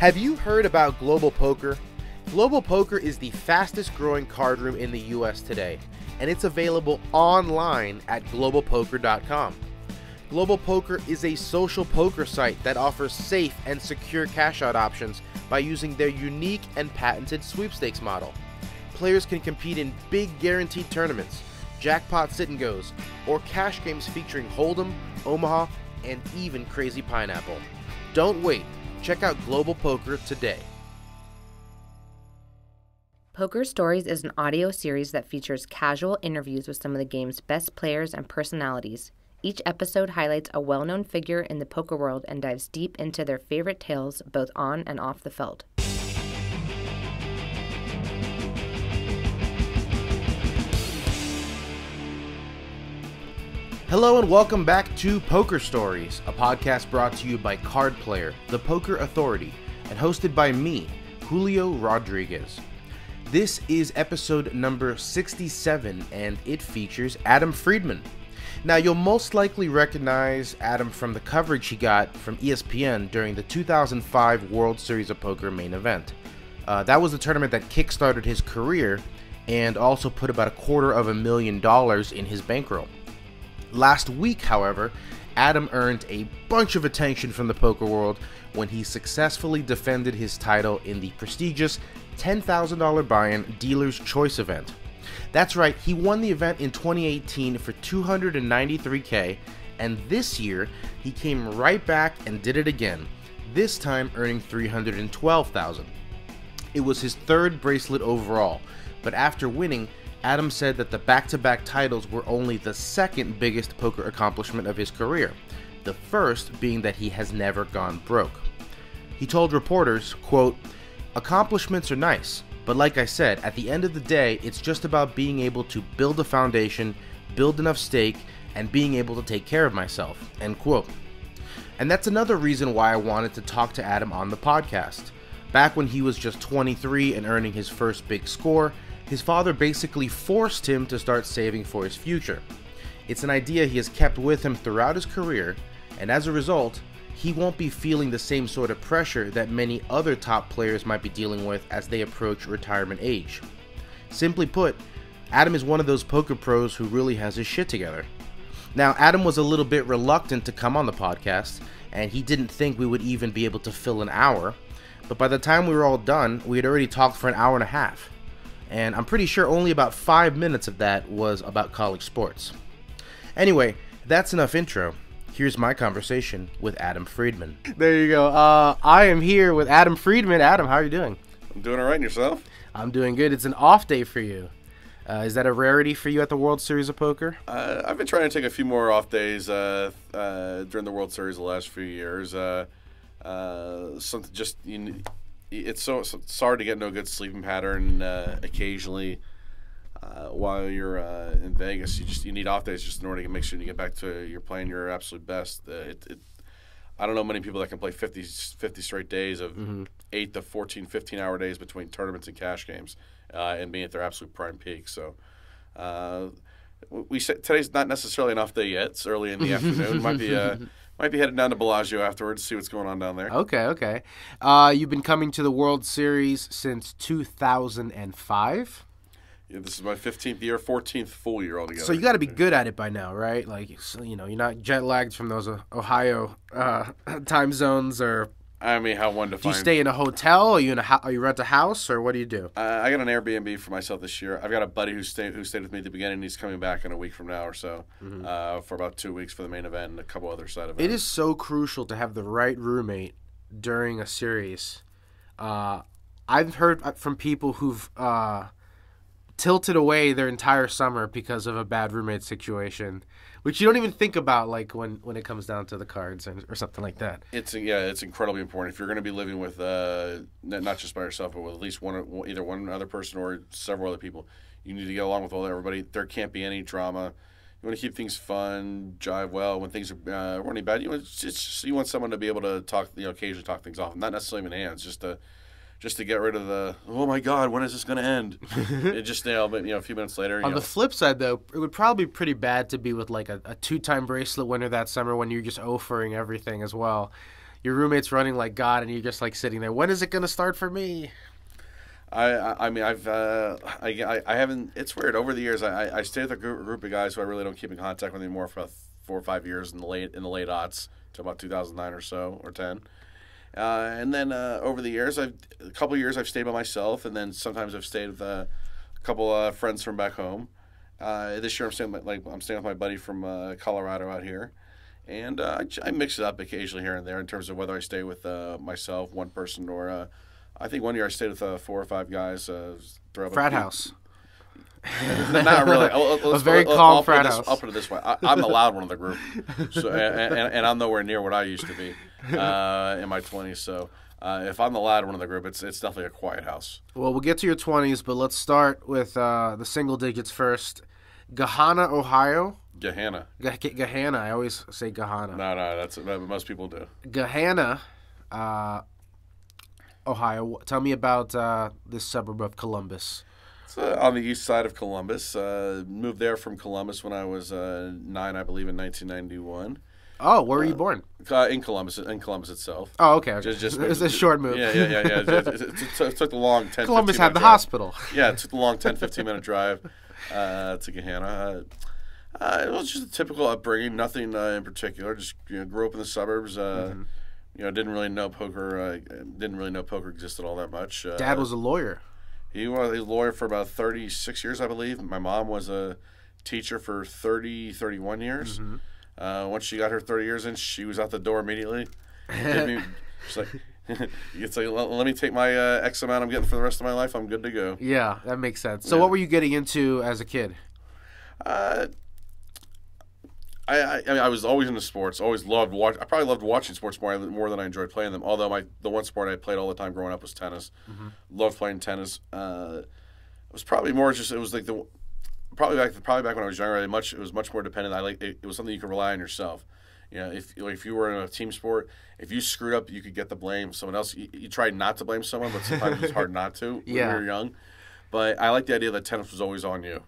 Have you heard about Global Poker? Global Poker is the fastest growing card room in the US today, and it's available online at globalpoker.com. Global Poker is a social poker site that offers safe and secure cash out options by using their unique and patented sweepstakes model. Players can compete in big guaranteed tournaments, jackpot sit-and-goes, or cash games featuring Hold'em, Omaha, and even Crazy Pineapple. Don't wait. Check out Global Poker today. Poker Stories is an audio series that features casual interviews with some of the game's best players and personalities. Each episode highlights a well-known figure in the poker world and dives deep into their favorite tales, both on and off the field. Hello and welcome back to Poker Stories, a podcast brought to you by Card Player, the Poker Authority, and hosted by me, Julio Rodriguez. This is episode number 67, and it features Adam Friedman. Now, you'll most likely recognize Adam from the coverage he got from ESPN during the 2005 World Series of Poker main event. That was the tournament that kickstarted his career and also put about $250,000 in his bankroll. Last week, however, Adam earned a bunch of attention from the poker world when he successfully defended his title in the prestigious $10,000 buy-in Dealer's Choice event. That's right, he won the event in 2018 for $293K, and this year he came right back and did it again, this time earning $312,000. It was his third bracelet overall, but after winning, Adam said that the back-to-back titles were only the second biggest poker accomplishment of his career, the first being that he has never gone broke. He told reporters, quote, "Accomplishments are nice, but like I said, at the end of the day, it's just about being able to build a foundation, build enough stake, and being able to take care of myself," end quote. And that's another reason why I wanted to talk to Adam on the podcast. Back when he was just 23 and earning his first big score, his father basically forced him to start saving for his future. It's an idea he has kept with him throughout his career, and as a result, he won't be feeling the same sort of pressure that many other top players might be dealing with as they approach retirement age. Simply put, Adam is one of those poker pros who really has his shit together. Now, Adam was a little bit reluctant to come on the podcast, and he didn't think we would even be able to fill an hour, but by the time we were all done, we had already talked for an hour and a half. And I'm pretty sure only about 5 minutes of that was about college sports. Anyway, that's enough intro. Here's my conversation with Adam Friedman. There you go. I am here with Adam Friedman. Adam, how are you doing? I'm doing all right. And yourself? I'm doing good. It's an off day for you. Is that a rarity for you at the World Series of Poker? I've been trying to take a few more off days during the World Series the last few years. Something just... It's so hard to get no good sleeping pattern. Occasionally, while you're in Vegas, you need off days just in order to make sure you get back to your playing your absolute best. I don't know many people that can play 50 straight days of 8 to 14, 15-hour days between tournaments and cash games, and being at their absolute prime peak. So, we said today's not necessarily an off day yet. It's early in the afternoon. It might be Might be headed down to Bellagio afterwards, see what's going on down there. Okay, okay. You've been coming to the World Series since 2005. Yeah, this is my 15th year, 14th full year altogether. So you got to be good at it by now, right? Like, you know, you're not jet lagged from those Ohio time zones, or. I mean, how one defines. Do you stay in a hotel? Are you rent a house, or what do you do? I got an Airbnb for myself this year. I've got a buddy who stayed with me at the beginning. He's coming back in a week from now or so, for about 2 weeks for the main event and a couple other side events. It is so crucial to have the right roommate during a series. I've heard from people who've tilted away their entire summer because of a bad roommate situation, which you don't even think about, like when it comes down to the cards or something like that. It's incredibly important if you're going to be living with not just by yourself, but with at least either one other person or several other people. You need to get along with everybody. There can't be any drama. You want to keep things fun, jive well. When things are running bad, you want someone to be able to talk, occasionally talk things off, not necessarily in hands, just to get rid of the, oh my God, when is this going to end? It just, a few minutes later. On the flip side, though, it would probably be pretty bad to be with like a two-time bracelet winner that summer when you're just offering everything as well. your roommate's running like God, and you're just like sitting there. When is it going to start for me? I mean, I haven't. It's weird. Over the years, I stayed with a group of guys who I really don't keep in contact with anymore for about 4 or 5 years in the late aughts, to about 2009 or so or 10. And then over the years, a couple of years I've stayed by myself, and then sometimes I've stayed with a couple of friends from back home. This year I'm staying with my buddy from Colorado out here, and I mix it up occasionally here and there in terms of whether I stay with myself, one person, or I think one year I stayed with 4 or 5 guys. Frat house. Not really. A very calm frat house. I'll put it this way: I'm the loud one of the group, so, and I'm nowhere near what I used to be in my 20s. So if I'm the loud one of the group, it's definitely a quiet house. Well, we'll get to your 20s, but let's start with the single digits first. Gahanna, Ohio. Gahanna. Gahanna. I always say Gahanna. No, that's what most people do. Gahanna, Ohio. Tell me about this suburb of Columbus. So, on the east side of Columbus. Moved there from Columbus when I was 9, I believe, in 1991. Oh, where were you born? In Columbus itself. Oh, okay. It was a short move. Yeah. It took the long 10-15 minute drive. Columbus had the hospital. Yeah, it took the long 10-15 minute drive to Gahanna. It was just a typical upbringing, nothing in particular. Just grew up in the suburbs. Didn't really know poker existed all that much. Dad was a lawyer. He was a lawyer for about 36 years, I believe. My mom was a teacher for 30, 31 years. Mm-hmm. Once she got her 30 years in, she was out the door immediately. She's like, it's like, let me take my X amount I'm getting for the rest of my life. I'm good to go. Yeah, that makes sense. So what were you getting into as a kid? I mean, I was always into sports. Always loved watching. I probably loved watching sports more than I enjoyed playing them. Although the one sport I played all the time growing up was tennis. Mm-hmm. Loved playing tennis. It was probably more just. It was like the probably back when I was younger. It was much more dependent. It was something you could rely on yourself. You know, if you were in a team sport, if you screwed up, you could get the blame. Someone else. You tried not to blame someone, but sometimes it's hard not to when you're young. But I like the idea that tennis was always on you.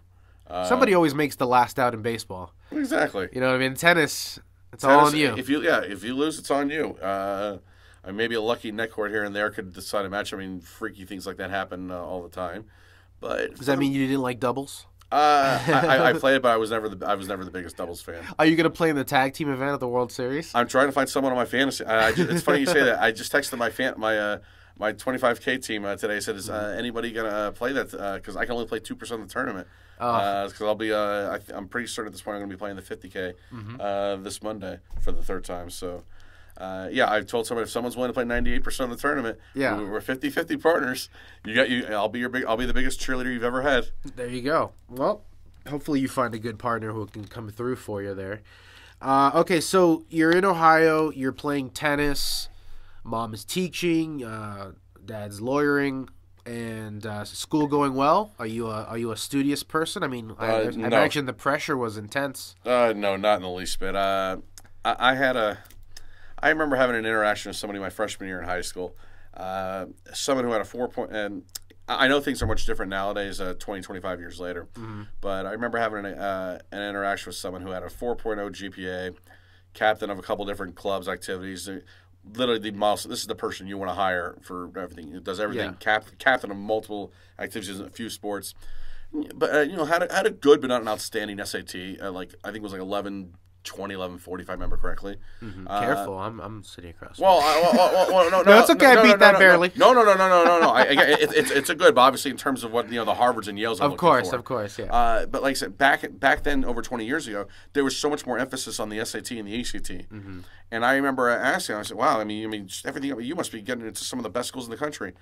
Somebody always makes the last out in baseball. Exactly. You know what I mean? Tennis, it's all on you. If you lose, it's on you. I mean, maybe a lucky neck cord here and there could decide a match. I mean, freaky things like that happen all the time. But does that mean you didn't like doubles? I played it, but I was never the biggest doubles fan. Are you going to play in the tag team event at the World Series? I'm trying to find someone on my fantasy. It's funny you say that. I just texted my 25K team today. I said, is anybody going to play that? Because I can only play 2% of the tournament. Because I'll be, I'm pretty certain at this point I'm going to be playing the 50K this Monday for the third time. So, yeah, I've told somebody if someone's willing to play 98% of the tournament, we're 50-50 partners. I'll be the biggest cheerleader you've ever had. There you go. Well, hopefully you find a good partner who can come through for you there. Okay, so you're in Ohio. You're playing tennis. Mom is teaching. Dad's lawyering. And school going well? Are you a studious person? I mean, I imagine the pressure was intense. No, not in the least bit. I remember having an interaction with somebody my freshman year in high school. Someone who had a 4.0, and I know things are much different nowadays, 20, 25 years later. Mm-hmm. But I remember having an interaction with someone who had a 4.0 GPA, captain of a couple different clubs, activities. Literally the most. This is the person you want to hire for everything. It does everything. Yeah. Captain of multiple activities, a few sports, but had a good but not an outstanding SAT. I think it was 1145, if I remember correctly. Mm-hmm. Careful, I'm sitting across. Well, no, it's okay. I beat that barely. No. It's a good, but obviously in terms of what the Harvards and Yales are looking for. Of course, yeah. But like I said, back then, over 20 years ago, there was so much more emphasis on the SAT and the ACT. Mm-hmm. And I remember asking, I said, "Wow, I mean, everything. You must be getting into some of the best schools in the country."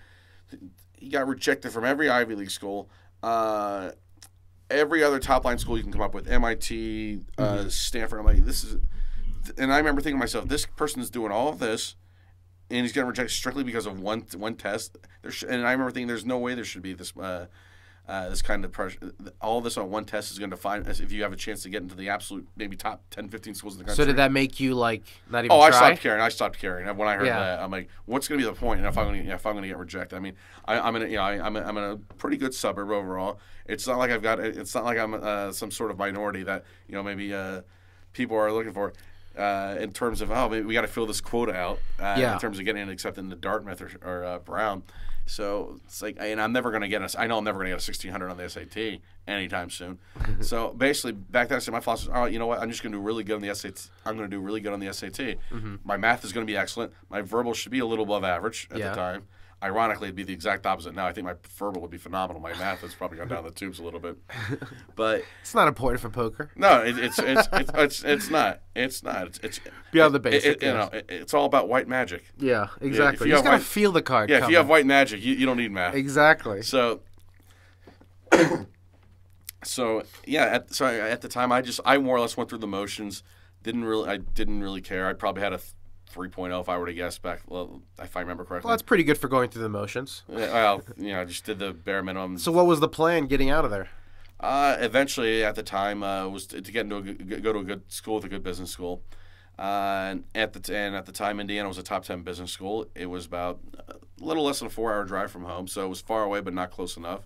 He got rejected from every Ivy League school. Every other top-line school you can come up with, MIT, Stanford. I'm like, this is – and I remember thinking to myself, this person's doing all of this, and he's getting rejected strictly because of one test. And I remember thinking there's no way there should be this kind of pressure. All this on one test is going to define if you have a chance to get into the absolute maybe top 10, 15 schools in the country. So did that make you, not even try? I stopped caring. When I heard that, I'm like, what's going to be the point if I'm going to get rejected? I mean, I'm in a pretty good suburb overall. It's not like I'm some sort of minority that, maybe people are looking for. in terms of, oh, we got to fill this quota out in terms of getting it accepted into Dartmouth or Brown. So it's like, and I'm never going to get us. I know I'm never going to get a 1600 on the SAT anytime soon. So basically, back then I said my philosophy was, all right, you know what? I'm just going to do really good on the SAT. I'm going to do really good on the SAT. Mm-hmm. My math is going to be excellent. My verbal should be a little above average at the time. Ironically, it'd be the exact opposite now. I think my verbal would be phenomenal. My math has probably gone down the tubes a little bit, but it's not important for poker. No, it's not. It's beyond the basics. It's all about white magic. Yeah, exactly. You just gotta feel the card. Yeah, coming. If you have white magic, you don't need math. Exactly. So, at the time, I more or less went through the motions. I didn't really care. I probably had a 3.0, if I were to guess back, if I remember correctly. Well, that's pretty good for going through the motions. I just did the bare minimum. So, what was the plan getting out of there? Eventually, at the time, was to get into go to a good school with a good business school. And at the time, Indiana was a top 10 business school. It was about a little less than a 4-hour drive from home, so it was far away but not close enough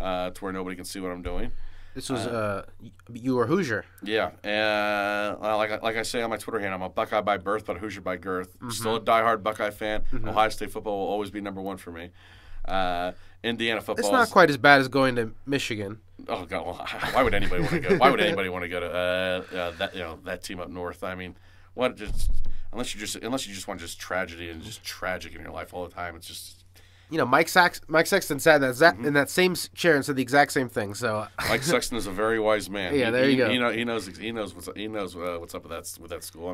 to where nobody can see what I'm doing. This was you were Hoosier. Yeah, like I say on my Twitter handle, I'm a Buckeye by birth, but a Hoosier by girth. Mm-hmm. Still a diehard Buckeye fan. Mm-hmm. Ohio State football will always be number one for me. Indiana football. It's not quite as bad as going to Michigan. Oh God! Well, why would anybody want to go? Why would anybody want to go to that team up north? I mean, what? Just unless you just want just tragedy and just tragic in your life all the time. It's just. You know, Mike Sexton sat in that same chair and said the exact same thing. So Mike Sexton is a very wise man. Yeah, there you go. He knows what's up with that school.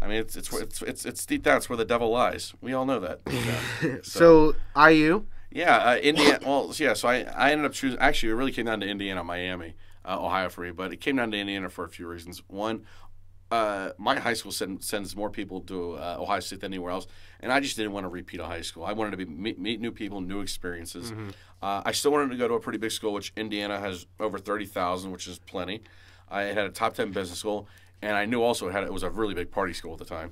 I mean, it's deep down. It's where the devil lies. We all know that. Yeah. So IU. Yeah, Indiana. Well, yeah. So I ended up choosing. Actually, it really came down to Indiana, Miami, Ohio for me, but it came down to Indiana for a few reasons. One. My high school sends more people to Ohio State than anywhere else, and I just didn't want to repeat a high school. I wanted to meet new people, new experiences. Mm-hmm. I still wanted to go to a pretty big school, which Indiana has over 30,000, which is plenty. It had a top 10 business school, and I knew also it was a really big party school at the time.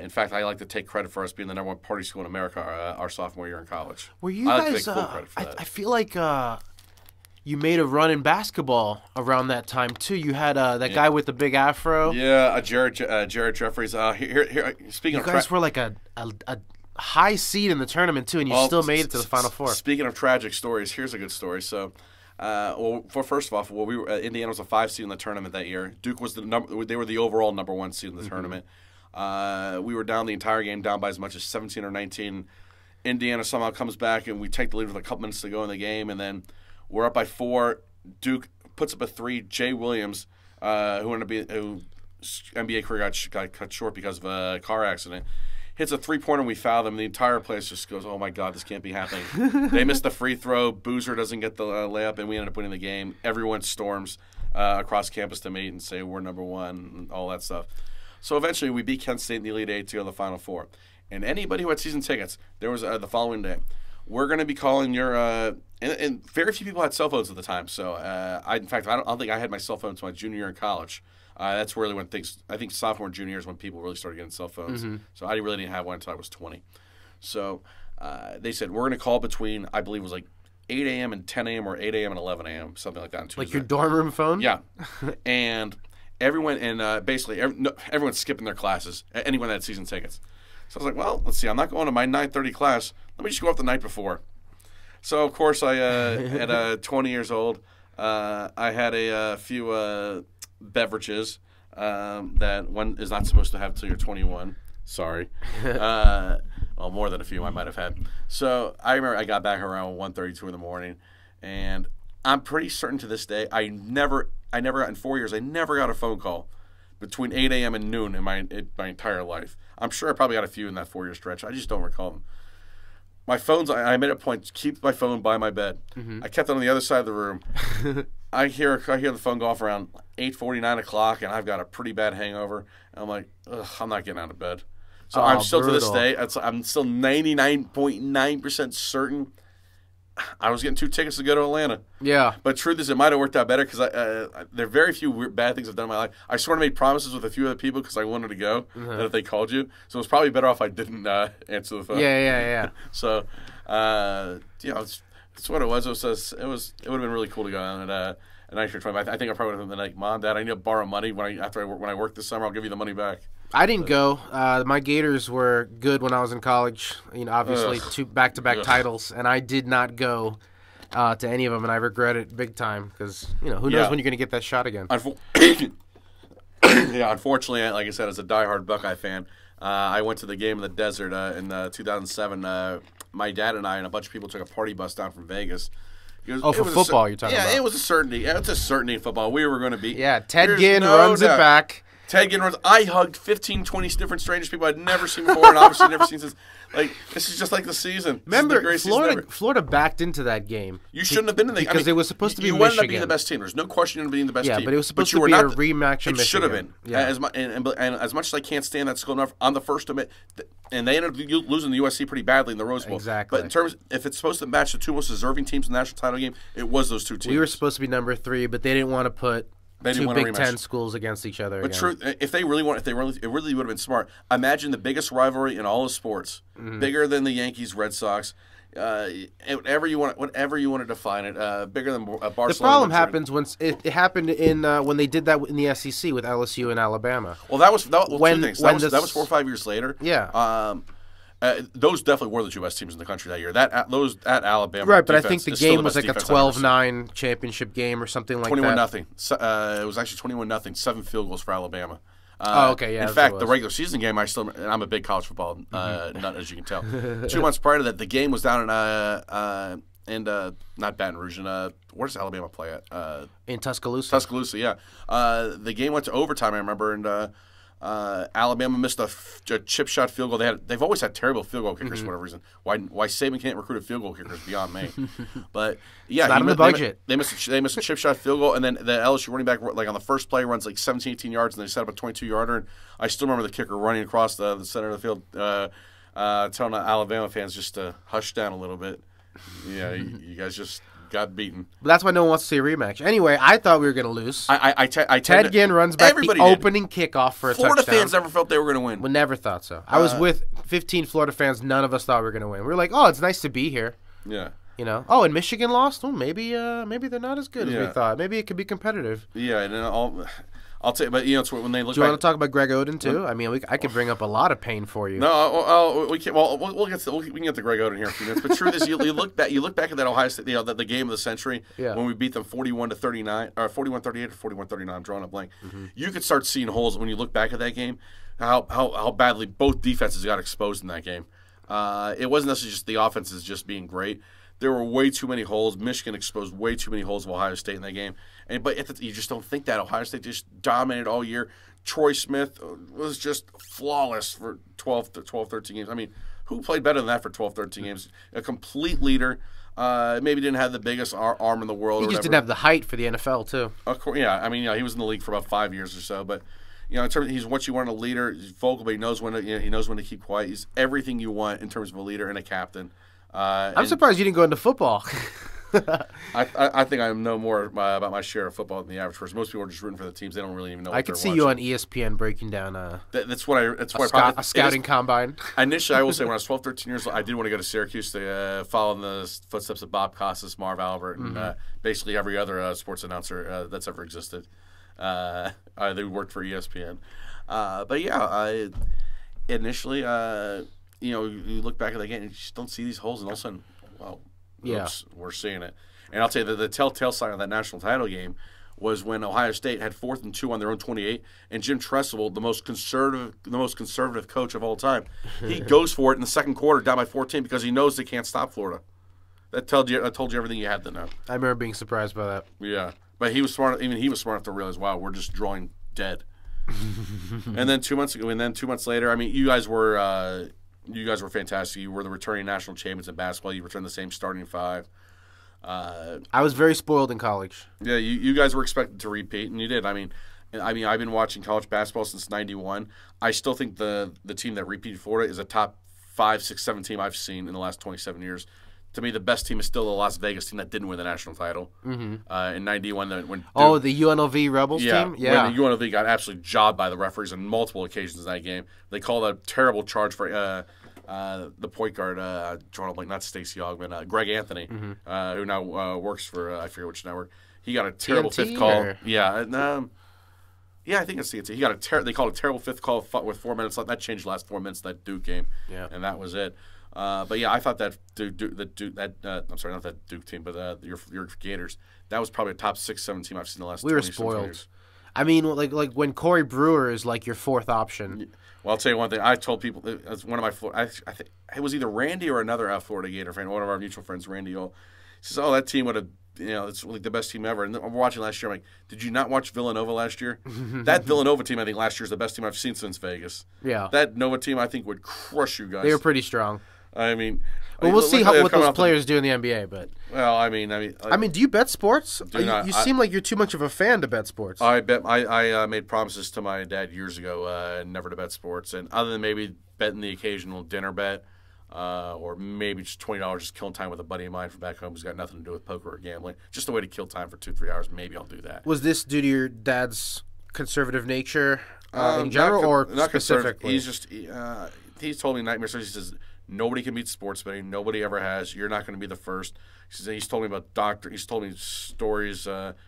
In fact, I like to take credit for us being the number one party school in America our sophomore year in college. Were you guys? I like to take full credit for that. I feel like. You made a run in basketball around that time too. You had that guy with the big afro. Yeah, Jared Jeffries. Speaking of, you guys were like a high seed in the tournament too, and you still made it to the Final Four. Speaking of tragic stories, here's a good story. So, Indiana was a 5 seed in the tournament that year. Duke was they were the overall number 1 seed in the tournament. We were down the entire game, down by as much as 17 or 19. Indiana somehow comes back, and we take the lead with a couple minutes to go in the game, and then. We're up by 4. Duke puts up a 3. Jay Williams, who NBA career got cut short because of a car accident, hits a 3-pointer and we foul them. The entire place just goes, oh my God, this can't be happening. They miss the free throw. Boozer doesn't get the layup, and we end up winning the game. Everyone storms across campus to meet and say we're number 1 and all that stuff. So eventually we beat Kent State in the Elite Eight to go to the Final Four. And anybody who had season tickets, there was the following day. We're going to be calling your and very few people had cell phones at the time. So, I don't think I had my cell phone until my junior year in college. That's really when I think sophomore and junior year is when people really started getting cell phones. Mm-hmm. So I really didn't have one until I was 20. So they said, we're going to call between, I believe it was like 8 a.m. and 10 a.m. or 8 a.m. and 11 a.m., something like that on Tuesday. Like your dorm room phone? Yeah. And everyone, everyone's skipping their classes, anyone that had season tickets. So I was like, well, let's see. I'm not going to my 9:30 class. Let me just go up the night before. So, of course, I at 20 years old, I had a few beverages that one is not supposed to have until you're 21. Sorry. Well, more than a few I might have had. So I remember I got back around 1:32 in the morning, and I'm pretty certain to this day I never got in 4 years, I never got a phone call between 8 a.m. and noon in my entire life. I'm sure I probably got a few in that 4-year stretch. I just don't recall them. My phone's, I made a point to keep my phone by my bed. Mm-hmm. I kept it on the other side of the room. I hear the phone go off around 8:49 o'clock, and I've got a pretty bad hangover. And I'm like, ugh, I'm not getting out of bed. So I'm still brutal. To this day, I'm still 99.9% certain I was getting 2 tickets to go to Atlanta. Yeah. But truth is, it might have worked out better because there are very few weird, bad things I've done in my life. I sort of made promises with a few other people because I wanted to go that if they called you. So it was probably better off I didn't answer the phone. Yeah. So, that's what it was. It would have been really cool to go on. And an extra 20. I think I probably would have been like, Mom, Dad, I need to borrow money when I work this summer. I'll give you the money back. I didn't go. My Gators were good when I was in college. You know, obviously two back-to-back titles, and I did not go to any of them, and I regret it big time because you know who knows when you're going to get that shot again. Unfortunately, like I said, as a diehard Buckeye fan, I went to the game in the desert in 2007. My dad and I and a bunch of people took a party bus down from Vegas. For football you're talking about? Yeah, it was a certainty. It's a certainty in football. We were going to be. Yeah, Ted Ginn runs it back. Ted Ginn runs. I hugged 15, 20 different strangers, people I'd never seen before and obviously never seen since. Like, this is just like the season. Remember, Florida backed into that game. You shouldn't have been in the game. Because it was supposed to be Michigan. You wanted to be the best team. There's no question you being the best team. Yeah, but it was supposed to be a rematch of Michigan. It should have been. Yeah. And as much as I can't stand that school enough, I'm the first to admit. And they ended up losing the USC pretty badly in the Rose Bowl. Exactly. But in terms, if it's supposed to match the two most deserving teams in the national title game, it was those two teams. We were supposed to be #3, but they didn't want to put – Two Big Ten schools against each other. But true, if they really would have been smart. Imagine the biggest rivalry in all of sports, bigger than the Yankees, Red Sox, whatever you want to define it, bigger than Barcelona. The problem happens when it happened in when they did that in the SEC with LSU and Alabama. Well, that was 4 or 5 years later. Yeah. Those definitely were the two best teams in the country that year. Those at Alabama, right? But I think the game was like a 12-9 championship game or something like that. 21-0. It was actually 21-0. 7 field goals for Alabama. Okay, yeah. In fact, the regular season game, and I'm a big college football nut, as you can tell. 2 months prior to that, the game was down in not Baton Rouge. Where does Alabama play at? In Tuscaloosa. Tuscaloosa, yeah. The game went to overtime, I remember, and. Alabama missed a chip shot field goal. They've always had terrible field goal kickers for whatever reason. Why Saban can't recruit a field goal kicker is beyond me. But yeah, it's not in the budget. They missed a chip shot field goal, and then the LSU running back like on the first play runs like 17, 18 yards, and they set up a 22-yarder. And I still remember the kicker running across the center of the field, telling the Alabama fans just to hush down a little bit. Yeah, you guys just. Got beaten. But that's why no one wants to see a rematch. Anyway, I thought we were going to lose. Ted Ginn runs back the opening kickoff for a touchdown. Florida fans never felt they were going to win. We never thought so. I was with 15 Florida fans. None of us thought we were going to win. We were like, oh, it's nice to be here. Yeah. You know. Oh, and Michigan lost? Oh, maybe they're not as good as we thought. Maybe it could be competitive. Yeah, and then I'll tell you, but you know, it's when they look. Do you want to talk about Greg Oden too? I mean, I could bring up a lot of pain for you. No, we can. Well, we can get to Greg Oden here in a few minutes. But truth is, you look back at that Ohio State, the game of the century when we beat them 41-39, or 41-38 or 41-39. I'm drawing a blank. You could start seeing holes when you look back at that game, how badly both defenses got exposed in that game. It wasn't necessarily just the offenses just being great. There were way too many holes. Michigan exposed way too many holes of Ohio State in that game. But you just don't think that. Ohio State just dominated all year. Troy Smith was just flawless for 12, 13 games. I mean, who played better than that for 12, 13 games? A complete leader. Maybe didn't have the biggest arm in the world. He just didn't have the height for the NFL, too. Of course, yeah. I mean, he was in the league for about 5 years or so. But, you know, in terms of he's what you want in a leader. He's vocal, but he knows when to keep quiet. He's everything you want in terms of a leader and a captain. I'm surprised you didn't go into football. I think I know more about my share of football than the average person. Most people are just rooting for the teams; they don't really even know. I could see watching. You on ESPN breaking down a scouting combine. Initially, I will say when I was 12, 13 years old, I did want to go to Syracuse to follow in the footsteps of Bob Costas, Marv Albert, and basically every other sports announcer that's ever existed. They worked for ESPN, but yeah, initially. You know, you look back at the game and you just don't see these holes, and all of a sudden, well, oops, we're seeing it. And I'll tell you that the telltale sign of that national title game was when Ohio State had 4th and 2 on their own 28, and Jim Tressel, the most conservative coach of all time, he goes for it in the second quarter, down by 14, because he knows they can't stop Florida. That told you everything you had to know. I remember being surprised by that. Yeah, but he was smart. Even he was smart enough to realize, wow, we're just drawing dead. And then two months later, I mean, you guys were fantastic. You were the returning national champions in basketball. You returned the same starting five. I was very spoiled in college. Yeah, you guys were expected to repeat, and you did. I mean, I've been watching college basketball since '91. I still think the team that repeated Florida is a top 5, 6, 7 team I've seen in the last 27 years. To me, the best team is still the Las Vegas team that didn't win the national title in '91. When the UNLV Rebels team? Yeah. When the UNLV got absolutely jobbed by the referees on multiple occasions in that game. They called a terrible charge for the point guard, not Stacey Augman, Greg Anthony, who now works for, I forget which network. He got a terrible fifth call. Or? Yeah, and, yeah, I think it's CNT. He got a they called a terrible fifth call with 4 minutes left. That changed the last 4 minutes of that Duke game. Yeah, and that was it. But yeah, I thought that I'm sorry, not that Duke team, but your Gators. That was probably a top 6-7 team I've seen in the last. We were spoiled. Years. I mean, like when Corey Brewer is like your fourth option. Well, I'll tell you one thing. I told people as one of my I think it was either Randy or another Florida Gator fan, one of our mutual friends, Randy Ohl. He says, "Oh, that team would have." You know, it's like the best team ever. And I'm watching last year. I'm like, did you not watch Villanova last year? That Villanova team, I think, last year is the best team I've seen since Vegas. Yeah. That Nova team, I think, would crush you guys. They were pretty strong. I mean, well, we'll see what those players do in the NBA. But well, I mean, do you bet sports? You seem like you're too much of a fan to bet sports. I bet. I made promises to my dad years ago never to bet sports, and other than maybe betting the occasional dinner bet. Or maybe just $20 just killing time with a buddy of mine from back home who's got nothing to do with poker or gambling. Just a way to kill time for 2-3 hours. Maybe I'll do that. Was this due to your dad's conservative nature in general or specifically? He's just he's told me nightmare stories. He says, nobody can beat sports betting. Nobody ever has. You're not going to be the first. He says, he's told me about doctors. He's told me stories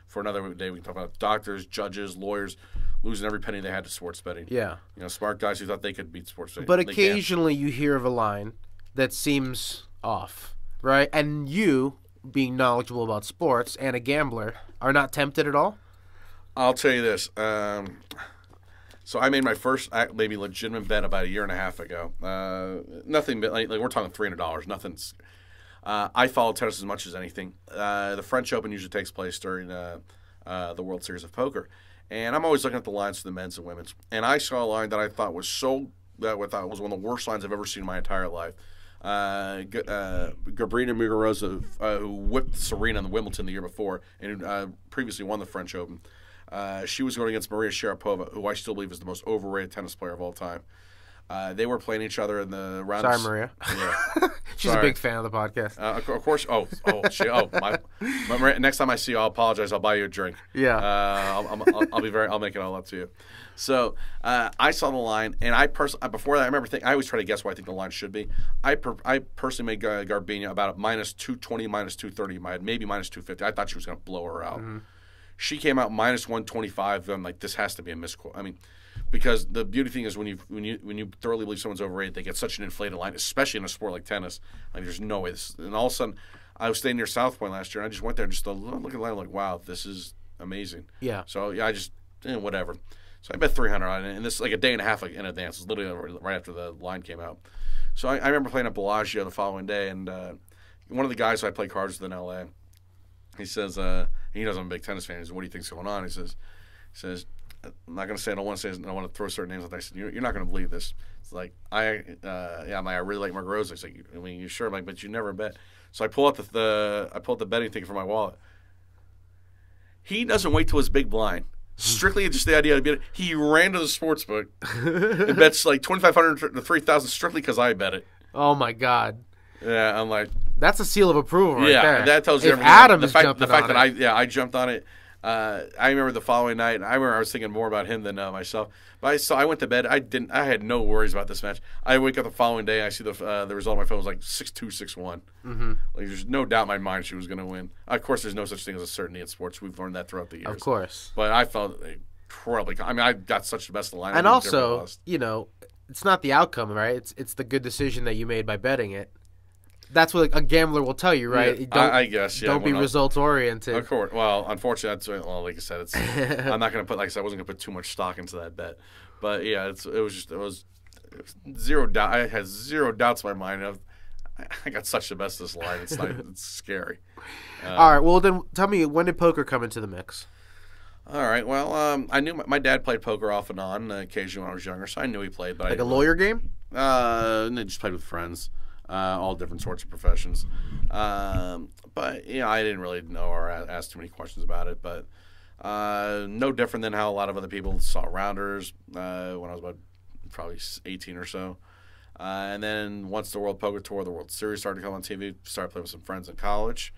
for another day. We can talk about doctors, judges, lawyers losing every penny they had to sports betting. Yeah. You know, smart guys who thought they could beat sports betting. But occasionally you hear of a line that seems off, right? And you, being knowledgeable about sports and a gambler, are not tempted at all? I'll tell you this. So I made my first maybe legitimate bet about 1.5 years ago. Nothing but, like we're talking $300. Nothing's. I follow tennis as much as anything. The French Open usually takes place during the World Series of Poker. And I'm always looking at the lines for the men's and women's. And I saw a line that I thought was one of the worst lines I've ever seen in my entire life. Gabriela Muguroza, who whipped Serena in the Wimbledon the year before and who previously won the French Open, she was going against Maria Sharapova, who I still believe is the most overrated tennis player of all time. They were playing each other in the round. Sorry, Maria. Yeah. She's a big fan of the podcast. Of course. Next time I see you, I'll apologize. I'll buy you a drink. Yeah. I'll make it all up to you. So I saw the line, and before that, I remember thinking. I always try to guess what I think the line should be. I personally made Garbina about -220, -230, maybe -250. I thought she was going to blow her out. Mm-hmm. She came out -125. I'm like, this has to be a misquote. I mean. Because the beauty thing is when you thoroughly believe someone's overrated, they get such an inflated line, especially in a sport like tennis. Like there's no way. And all of a sudden, I was staying near South Point last year, and I just went there and just looked at the line, like, wow, this is amazing. Yeah. So yeah, I just whatever. So I bet $300 on it, and this like a day and a half in advance. It was literally right after the line came out. So I remember playing at Bellagio the following day, and one of the guys who I play cards with in L.A. He says he knows I'm a big tennis fan. He says, "What do you think's going on?" He says. I'm not going to say, I don't want to say, I want to throw certain names out there. I said, you're not going to believe this. It's like, I really like Muguroza. He's like, I mean, you sure? I'm like, but you never bet. So I pull out the betting thing from my wallet. He doesn't wait till his big blind. Strictly just the idea of it. He ran to the sports book and bets like $2,500 to $3,000 strictly because I bet it. Oh, my God. Yeah, I'm like. That's a seal of approval right there. Yeah, that tells you everything. The fact that I jumped on it. I remember the following night, and I remember I was thinking more about him than myself. But I went to bed. I had no worries about this match. I wake up the following day. I see the result. On my phone was like 6-2, 6-1. Mm-hmm. Like there's no doubt in my mind she was going to win. Of course, there's no such thing as a certainty in sports. We've learned that throughout the years. Of course. But I felt incredibly. I mean, I got such the best of the line. And also, you know, it's not the outcome, right? It's the good decision that you made by betting it. That's what a gambler will tell you, right? Yeah, I guess. Yeah, don't be results-oriented. Of course. Well, unfortunately, like I said, I'm not going to put. Like I said, I wasn't going to put too much stock into that bet. But yeah, it was zero doubt. I had zero doubts in my mind. I got such the best of this line. It's like it's scary. All right. Well, then tell me, when did poker come into the mix? All right. Well, I knew my dad played poker off and on occasionally when I was younger, so I knew he played. But like a lawyer game? And I just played with friends. All different sorts of professions. But, you know, I didn't really know or ask too many questions about it. But no different than how a lot of other people saw rounders when I was about probably 18 or so. And then once the World Poker Tour, the World Series started to come on TV, started playing with some friends in college.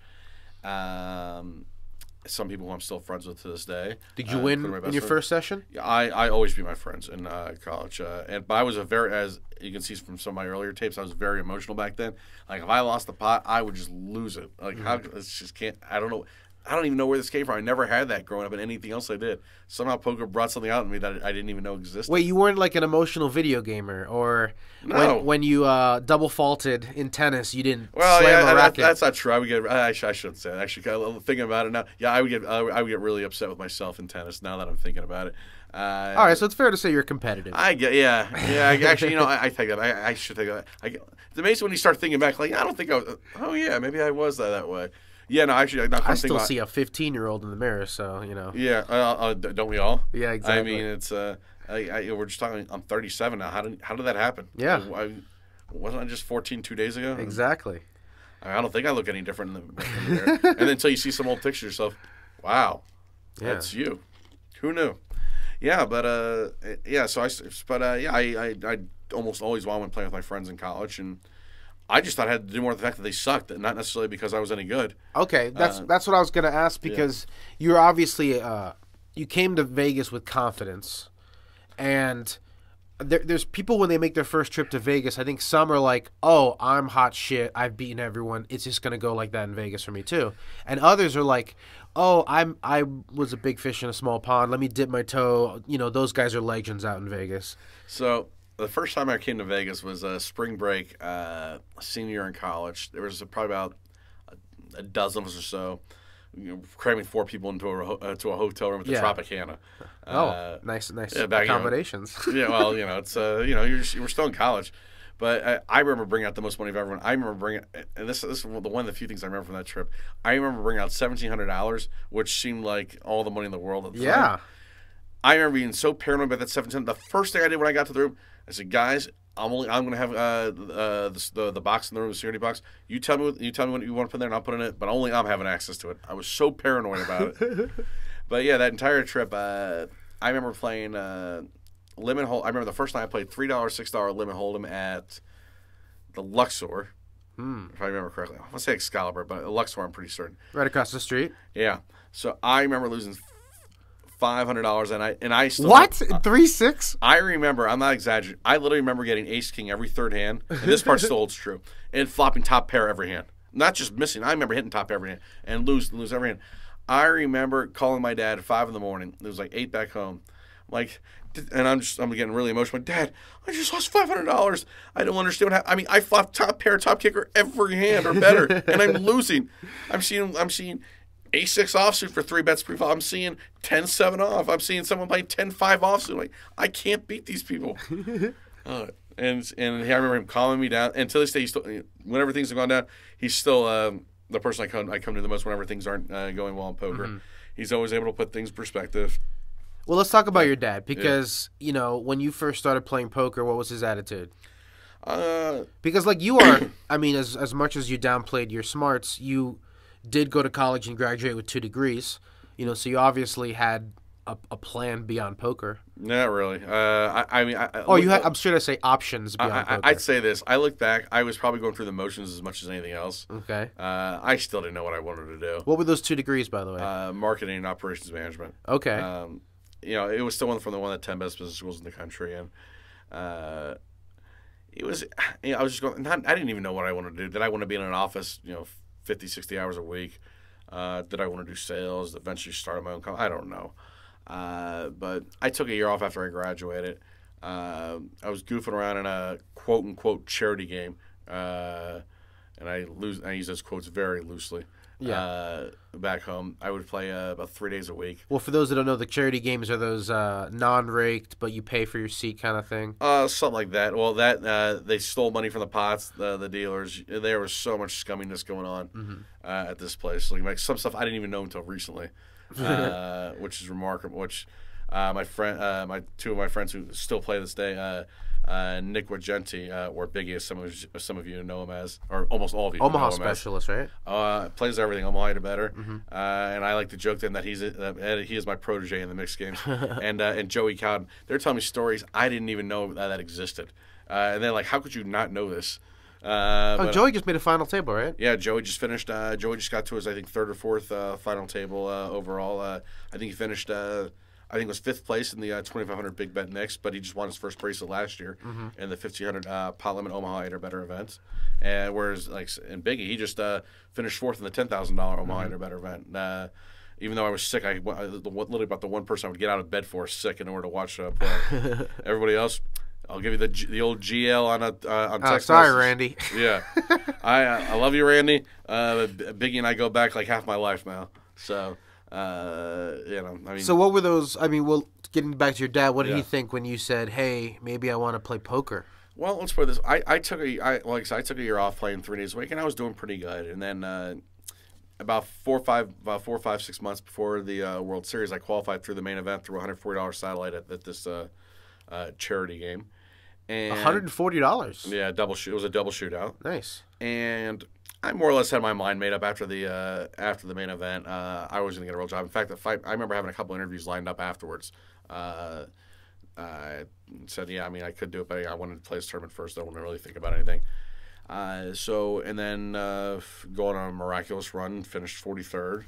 Some people who I'm still friends with to this day. Did you win in your first session? Yeah, I always beat my friends in college. But I was as you can see from some of my earlier tapes, I was very emotional back then. Like, if I lost the pot, I would just lose it. Like, mm-hmm. I don't know. I don't even know where this came from. I never had that growing up in anything else I did. Somehow poker brought something out in me that I didn't even know existed. Wait, you weren't like an emotional video gamer, or no. when you double faulted in tennis, you didn't slam a racket? That's not true. I would get. I shouldn't say that. Actually, thinking about it now, yeah, I would get really upset with myself in tennis now that I'm thinking about it. All right, so it's fair to say you're competitive. Yeah. Actually, you know, I take that. I should take that. It's amazing when you start thinking back. Like, I don't think I was. Oh yeah, maybe I was that way. Yeah, no, actually, I still see a 15-year-old in the mirror, so you know. Yeah, don't we all? Yeah, exactly. I mean, it's we're just talking. I'm 37 now. How did that happen? Yeah, wasn't I just 14 2 days ago? Exactly. I don't think I look any different in the mirror. And then until you see some old picture of yourself, wow, yeah. That's you. Who knew? Yeah, but yeah. So I almost always wound up playing with my friends in college, and I just thought I had to do more with the fact that they sucked, and not necessarily because I was any good. Okay, that's what I was going to ask, because you're obviously you came to Vegas with confidence, and there's people when they make their first trip to Vegas. I think some are like, "Oh, I'm hot shit. I've beaten everyone. It's just going to go like that in Vegas for me too." And others are like, "Oh, I was a big fish in a small pond. Let me dip my toe." You know, those guys are legends out in Vegas. So. The first time I came to Vegas was spring break, senior year in college. There was probably about a dozen or so, you know, cramming four people into a hotel room at the Tropicana. Nice accommodations. Yeah, well, you know, it's we're still in college, but I remember bringing out the most money of everyone. I remember bringing, and this is one of the few things I remember from that trip. I remember bringing out $1,700, which seemed like all the money in the world at the time. I remember being so paranoid about that $1,700. The first thing I did when I got to the room. I said, guys, I'm going to have the box in the room, the security box. You tell me what you want to put in there, and I'll put in it. But only I'm having access to it. I was so paranoid about it. But yeah, that entire trip, I remember playing limit hold. I remember the first night I played $3, $6 limit hold'em at the Luxor, if I remember correctly. I want to say Excalibur, but Luxor I'm pretty certain. Right across the street. Yeah. So I remember losing $500, and I still what 3-6. I remember. I'm not exaggerating. I literally remember getting ace king every third hand. And this part still holds true. And flopping top pair every hand, not just missing. I remember hitting top pair every hand and lose every hand. I remember calling my dad at 5 in the morning. It was like 8 back home. I'm like, and I'm getting really emotional. Dad, I just lost $500. I don't understand what happened. I mean, I flopped top pair, top kicker every hand or better, and I'm losing. I'm seeing. A6 offsuit for 3 bets pre-flop. I'm seeing 10-7 off. I'm seeing someone play 10-5 offsuit. Like, I can't beat these people. And I remember him calming me down. And to this day, he's still, whenever things have gone down, he's still the person I come to the most whenever things aren't going well in poker. Mm-hmm. He's always able to put things in perspective. Well, let's talk about your dad because, you know, when you first started playing poker, what was his attitude? Because, like, you are, I mean, as much as you downplayed your smarts, you – did go to college and graduate with 2 degrees, you know, so you obviously had a plan beyond poker. Not really. I'm sure I say options beyond poker. I'd say this. I look back. I was probably going through the motions as much as anything else. Okay. I still didn't know what I wanted to do. What were those 2 degrees, by the way? Marketing and operations management. Okay. You know, it was still one of the 10 best business schools in the country, and it was. You know, I was just going. I didn't even know what I wanted to do. Did I want to be in an office? You know. 50, 60 hours a week. Did I want to do sales? Eventually start my own company? I don't know. But I took a year off after I graduated. I was goofing around in a quote-unquote charity game. And I use those quotes very loosely. Yeah. Back home, I would play about 3 days a week. Well, for those that don't know, the charity games are those non-raked, but you pay for your seat kind of thing. Something like that. Well, that they stole money from the pots, the dealers. There was so much scumminess going on at this place. Like some stuff I didn't even know until recently, which is remarkable. Which my friend, two of my friends who still play this day. Nick Wagenti, or Biggie, as some of you know him as, or almost all of you Omaha know him specialist, as. Right? Plays everything, Omaha to better. And I like to joke to him that he is my protege in the mixed games. and Joey Cowden, they're telling me stories I didn't even know that existed. And they're like, how could you not know this? Joey just made a final table, right? Yeah, Joey just finished. Joey just got to his, I think, 3rd or 4th final table overall. I think he finished I think was fifth place in the 2,500 Big Bet Knicks, but he just won his first bracelet last year in the 1,500 Pot Limit Omaha 8 or better events. And whereas, like, in Biggie, he just finished fourth in the $10,000 Omaha 8 or better event. And, even though I was sick, I literally about the one person I would get out of bed for sick in order to watch play. Everybody else, I'll give you the old GL on text. Sorry, messages. Randy. Yeah, I love you, Randy. Biggie and I go back like half my life now. So you know, I mean. So what were those? I mean, well, getting back to your dad, what did he think when you said, "Hey, maybe I want to play poker"? Well, let's put this. I took a year off playing 3 days a week, and I was doing pretty good. And then about 6 months before the World Series, I qualified through the main event through $140 satellite at this charity game. And $140. Yeah, it was a double shootout. Nice. And I more or less had my mind made up after the main event. I was going to get a real job. In fact, I remember having a couple interviews lined up afterwards. I said, yeah, I mean, I could do it, but I wanted to play this tournament first. I don't want to really think about anything. And then going on a miraculous run, finished 43rd.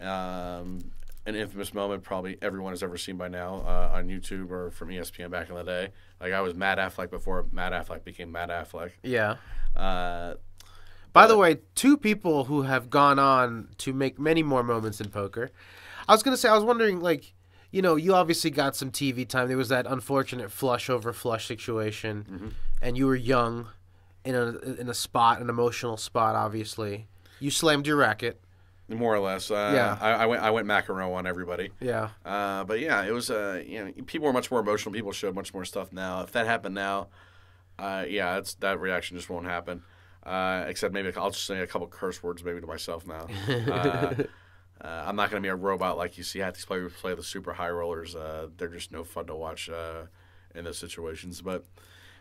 An infamous moment probably everyone has ever seen by now on YouTube or from ESPN back in the day. Like, I was Matt Affleck before Matt Affleck became Matt Affleck. Yeah. By the way, two people who have gone on to make many more moments in poker. I was going to say, I was wondering, like, you know, you obviously got some TV time. There was that unfortunate flush over flush situation, and you were young in a spot, an emotional spot, obviously. You slammed your racket. More or less, yeah. I went macaron on everybody. Yeah. But yeah, it was you know, people were much more emotional. People showed much more stuff now. If that happened now, yeah, that reaction just won't happen. Except maybe I'll just say a couple curse words maybe to myself now. I'm not gonna be a robot like you see half these players play the super high rollers. They're just no fun to watch in those situations. But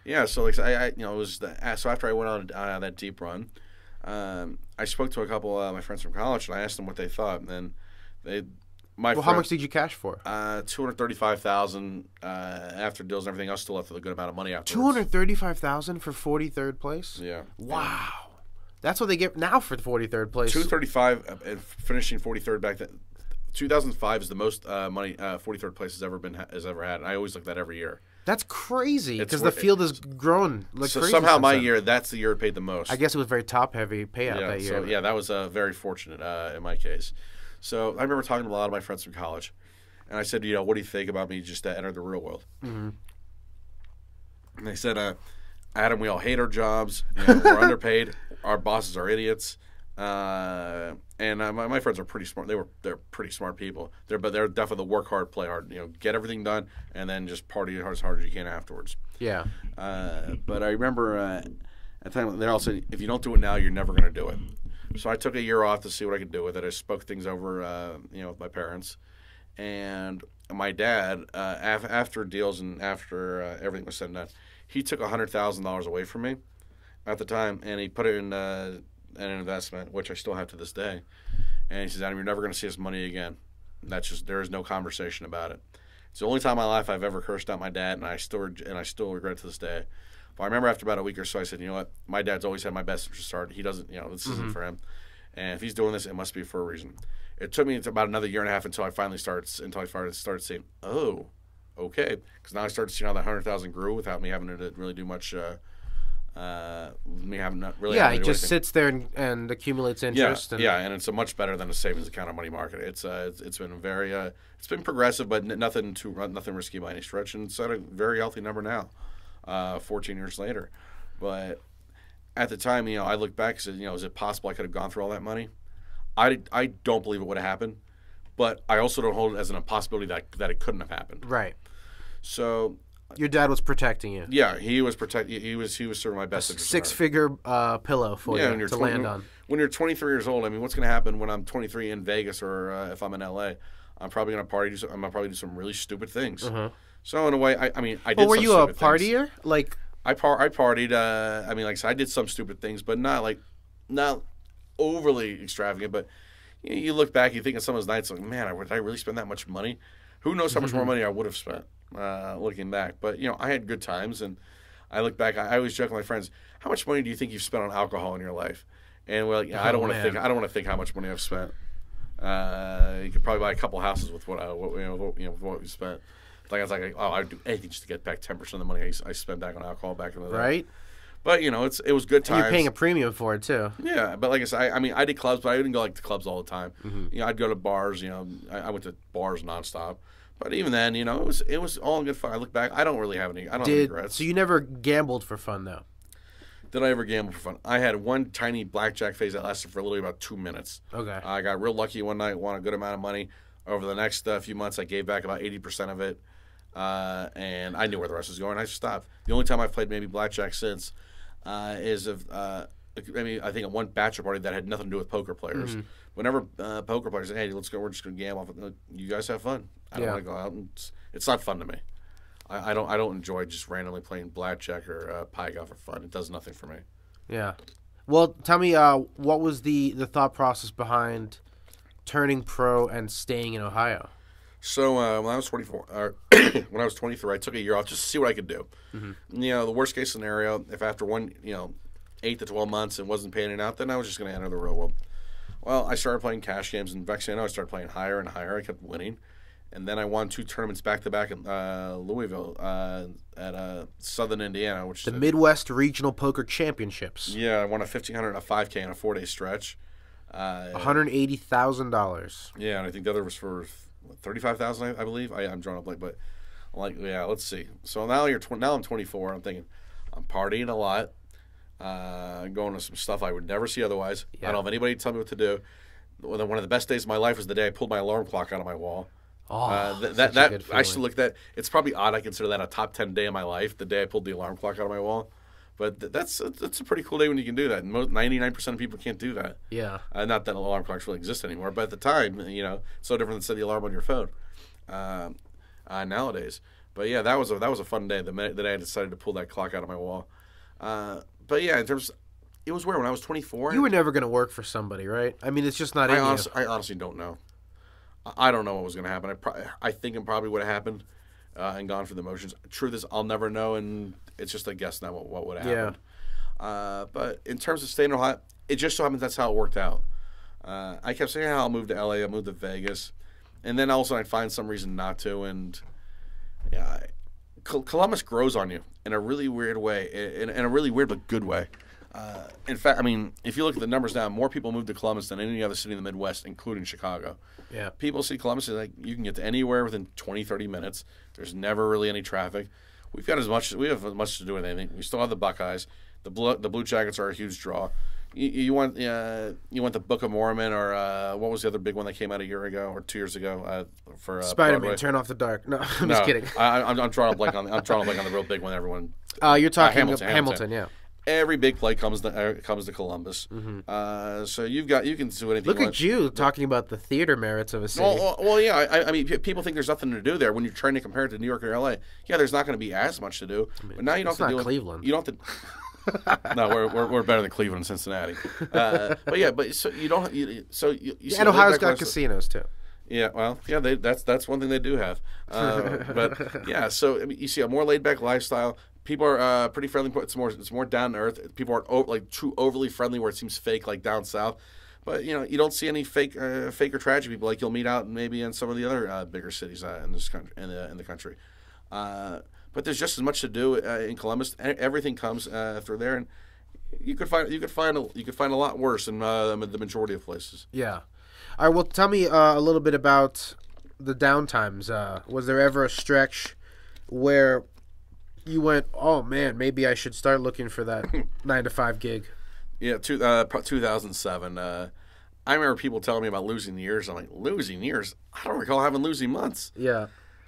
yeah, so like I you know, it was so after I went on that deep run. I spoke to a couple of my friends from college, and I asked them what they thought. And then how much did you cash for? $235,000 after deals and everything else. Still left with a good amount of money afterwards. $235,000 for 43rd place. Yeah. Wow, that's what they get now for 43rd place. $235,000 and finishing 43rd back then. 2005 is the most money 43rd place has ever had. And I always look at that every year. That's crazy because the field has grown like so crazy. Somehow my year, that's the year it paid the most. I guess it was very top-heavy payout that year. So, yeah, that was very fortunate in my case. So I remember talking to a lot of my friends from college, and I said, you know, what do you think about me just to enter the real world? And they said, Adam, we all hate our jobs. You know, we're underpaid. Our bosses are idiots. My friends are pretty smart. They're pretty smart people. They're definitely the work hard, play hard. You know, get everything done and then just party as hard as you can afterwards. Yeah. But I remember at the time they all said, if you don't do it now, you're never going to do it. So I took a year off to see what I could do with it. I spoke things over, you know, with my parents, and my dad. After deals and after everything was said and done, he took $100,000 away from me at the time, and he put it in. An investment, which I still have to this day. And he says, Adam, you're never going to see this money again. And that's just, there is no conversation about it. It's the only time in my life I've ever cursed out my dad, and I still regret it to this day. But I remember after about a week or so, I said, you know what? My dad's always had my best interest at heart. He doesn't, you know, this isn't for him. And if he's doing this, it must be for a reason. It took me about another year and a half until I started saying, oh, okay. Because now I started seeing how that 100,000 grew without me having to really do much, it just sits there and accumulates interest. Yeah, and it's a much better than a savings account or money market. It's been very it's been progressive, but nothing risky by any stretch, and it's at a very healthy number now, 14 years later. But at the time, you know, I looked back and said, you know, is it possible I could have gone through all that money? I don't believe it would have happened, but I also don't hold it as an impossibility that it couldn't have happened. Right. So. Your dad was protecting you. Yeah, he was protecting. He was sort of my best interest. Six-figure pillow for you to land on. When you're 23 years old, I mean, what's going to happen when I'm 23 in Vegas or if I'm in LA? I'm probably going to party. I'm going to probably do some really stupid things. So in a way, I did. But were you a partier? Things. Like I partied. I mean, like I did some stupid things, but not overly extravagant. But you know, you look back, you think of some of those nights like, man, did I really spend that much money? Who knows how much more money I would have spent. Looking back, but you know, I had good times, and I look back. I always joke with my friends, "How much money do you think you've spent on alcohol in your life?" And we're like, "I don't want to think. I don't want to think how much money I've spent." You could probably buy a couple houses with what we spent. Like I was like, oh, I'd do anything just to get back 10% of the money I spent back on alcohol back in the day. Right. But you know, it was good times. And you're paying a premium for it too. Yeah, but like I said, I mean, I did clubs, but I didn't go like to clubs all the time. Mm-hmm. You know, I'd go to bars. You know, I went to bars nonstop. But even then, you know, it was all good fun. I look back, I don't really have any. I don't have regrets. So you never gambled for fun though? Did I ever gamble for fun? I had one tiny blackjack phase that lasted for literally about 2 minutes. Okay. I got real lucky one night, won a good amount of money. Over the next few months, I gave back about 80% of it, and I knew where the rest was going. I stopped. The only time I've played maybe blackjack since is of I think at one bachelor party that had nothing to do with poker players. Mm-hmm. Whenever poker players say, hey, let's go, we're just going to gamble. You guys have fun. I don't want to go out. It's not fun to me. I don't enjoy just randomly playing blackjack or pie golf for fun. It does nothing for me. Yeah. Well, tell me, what was the thought process behind turning pro and staying in Ohio? So when I was 23, I took a year off just to see what I could do. Mm-hmm. You know, the worst case scenario, if after 8 to 12 months it wasn't panning out, then I was just going to enter the real world. Well, I started playing cash games in Vexano. I started playing higher and higher. I kept winning. And then I won 2 tournaments back-to-back in Louisville at Southern Indiana. Which the Midwest Regional Poker Championships. Yeah, I won a $1,500, a 5K, and a 4-day stretch. $180,000. Yeah, and I think the other was for $35,000, I believe. I'm drawing a blank, but I'm like, yeah, let's see. So now now I'm 24. I'm thinking I'm partying a lot, going to some stuff I would never see otherwise. Yeah. I don't have anybody to tell me what to do. One of the best days of my life was the day I pulled my alarm clock out of my wall. Oh, that I should look at that. It's probably odd. I consider that a top 10 day of my life, the day I pulled the alarm clock out of my wall. But that's a pretty cool day when you can do that. And 99% of people can't do that. Yeah. Not that alarm clocks really exist anymore, but at the time, you know, it's so different than setting the alarm on your phone nowadays. But yeah, that was a fun day. The minute that I decided to pull that clock out of my wall. But yeah, in terms, it was weird when I was 24. You were never going to work for somebody, right? I mean, it's just not. I honestly don't know. I don't know what was going to happen. I think it probably would have happened and gone through the motions. Truth is, I'll never know, and it's just a guess now what would have happened. Yeah. But in terms of staying in Ohio, it just so happens that's how it worked out. I kept saying, I'll move to L.A., I'll move to Vegas. And then all of a sudden I'd find some reason not to. And yeah, Columbus grows on you in a really weird way, in a really weird but good way. In fact, I mean, if you look at the numbers now, more people move to Columbus than any other city in the Midwest, including Chicago. Yeah. People see Columbus as like you can get to anywhere within 20, 30 minutes. There's never really any traffic. We have as much to do with anything. We still have the Buckeyes. The Blue Jackets are a huge draw. You want the Book of Mormon or what was the other big one that came out a year ago or 2 years ago for Spider-Man Turn Off the Dark. No, I'm just kidding. I'm drawing a blank on the real big one. Everyone. You're talking Hamilton. Yeah. Every big play comes to Columbus. Mm-hmm. So you can do anything. Look at you talking about the theater merits of a city. Well, yeah. I mean, people think there's nothing to do there when you're trying to compare it to New York or L.A. Yeah, there's not going to be as much to do. I mean, but now you don't have to do Cleveland. You don't have to. No, we're better than Cleveland and Cincinnati. But yeah, but so you don't. And Ohio's got casinos too. Yeah, well, yeah, that's one thing they do have. But yeah, so I mean, you see a more laid back lifestyle. People are pretty friendly. It's more down to earth. People aren't too overly friendly where it seems fake, like down south. But you know, you don't see any fake or tragic people like you'll meet out maybe in some of the other bigger cities in this country, in the country. But there's just as much to do in Columbus. Everything comes through there, and you could find a lot worse in the majority of places. Yeah. All right. Well, tell me a little bit about the downtimes. Was there ever a stretch where you went, oh man, maybe I should start looking for that 9-to-5 gig? Yeah, 2007. I remember people telling me about losing years. I'm like, losing years? I don't recall having losing months. Yeah.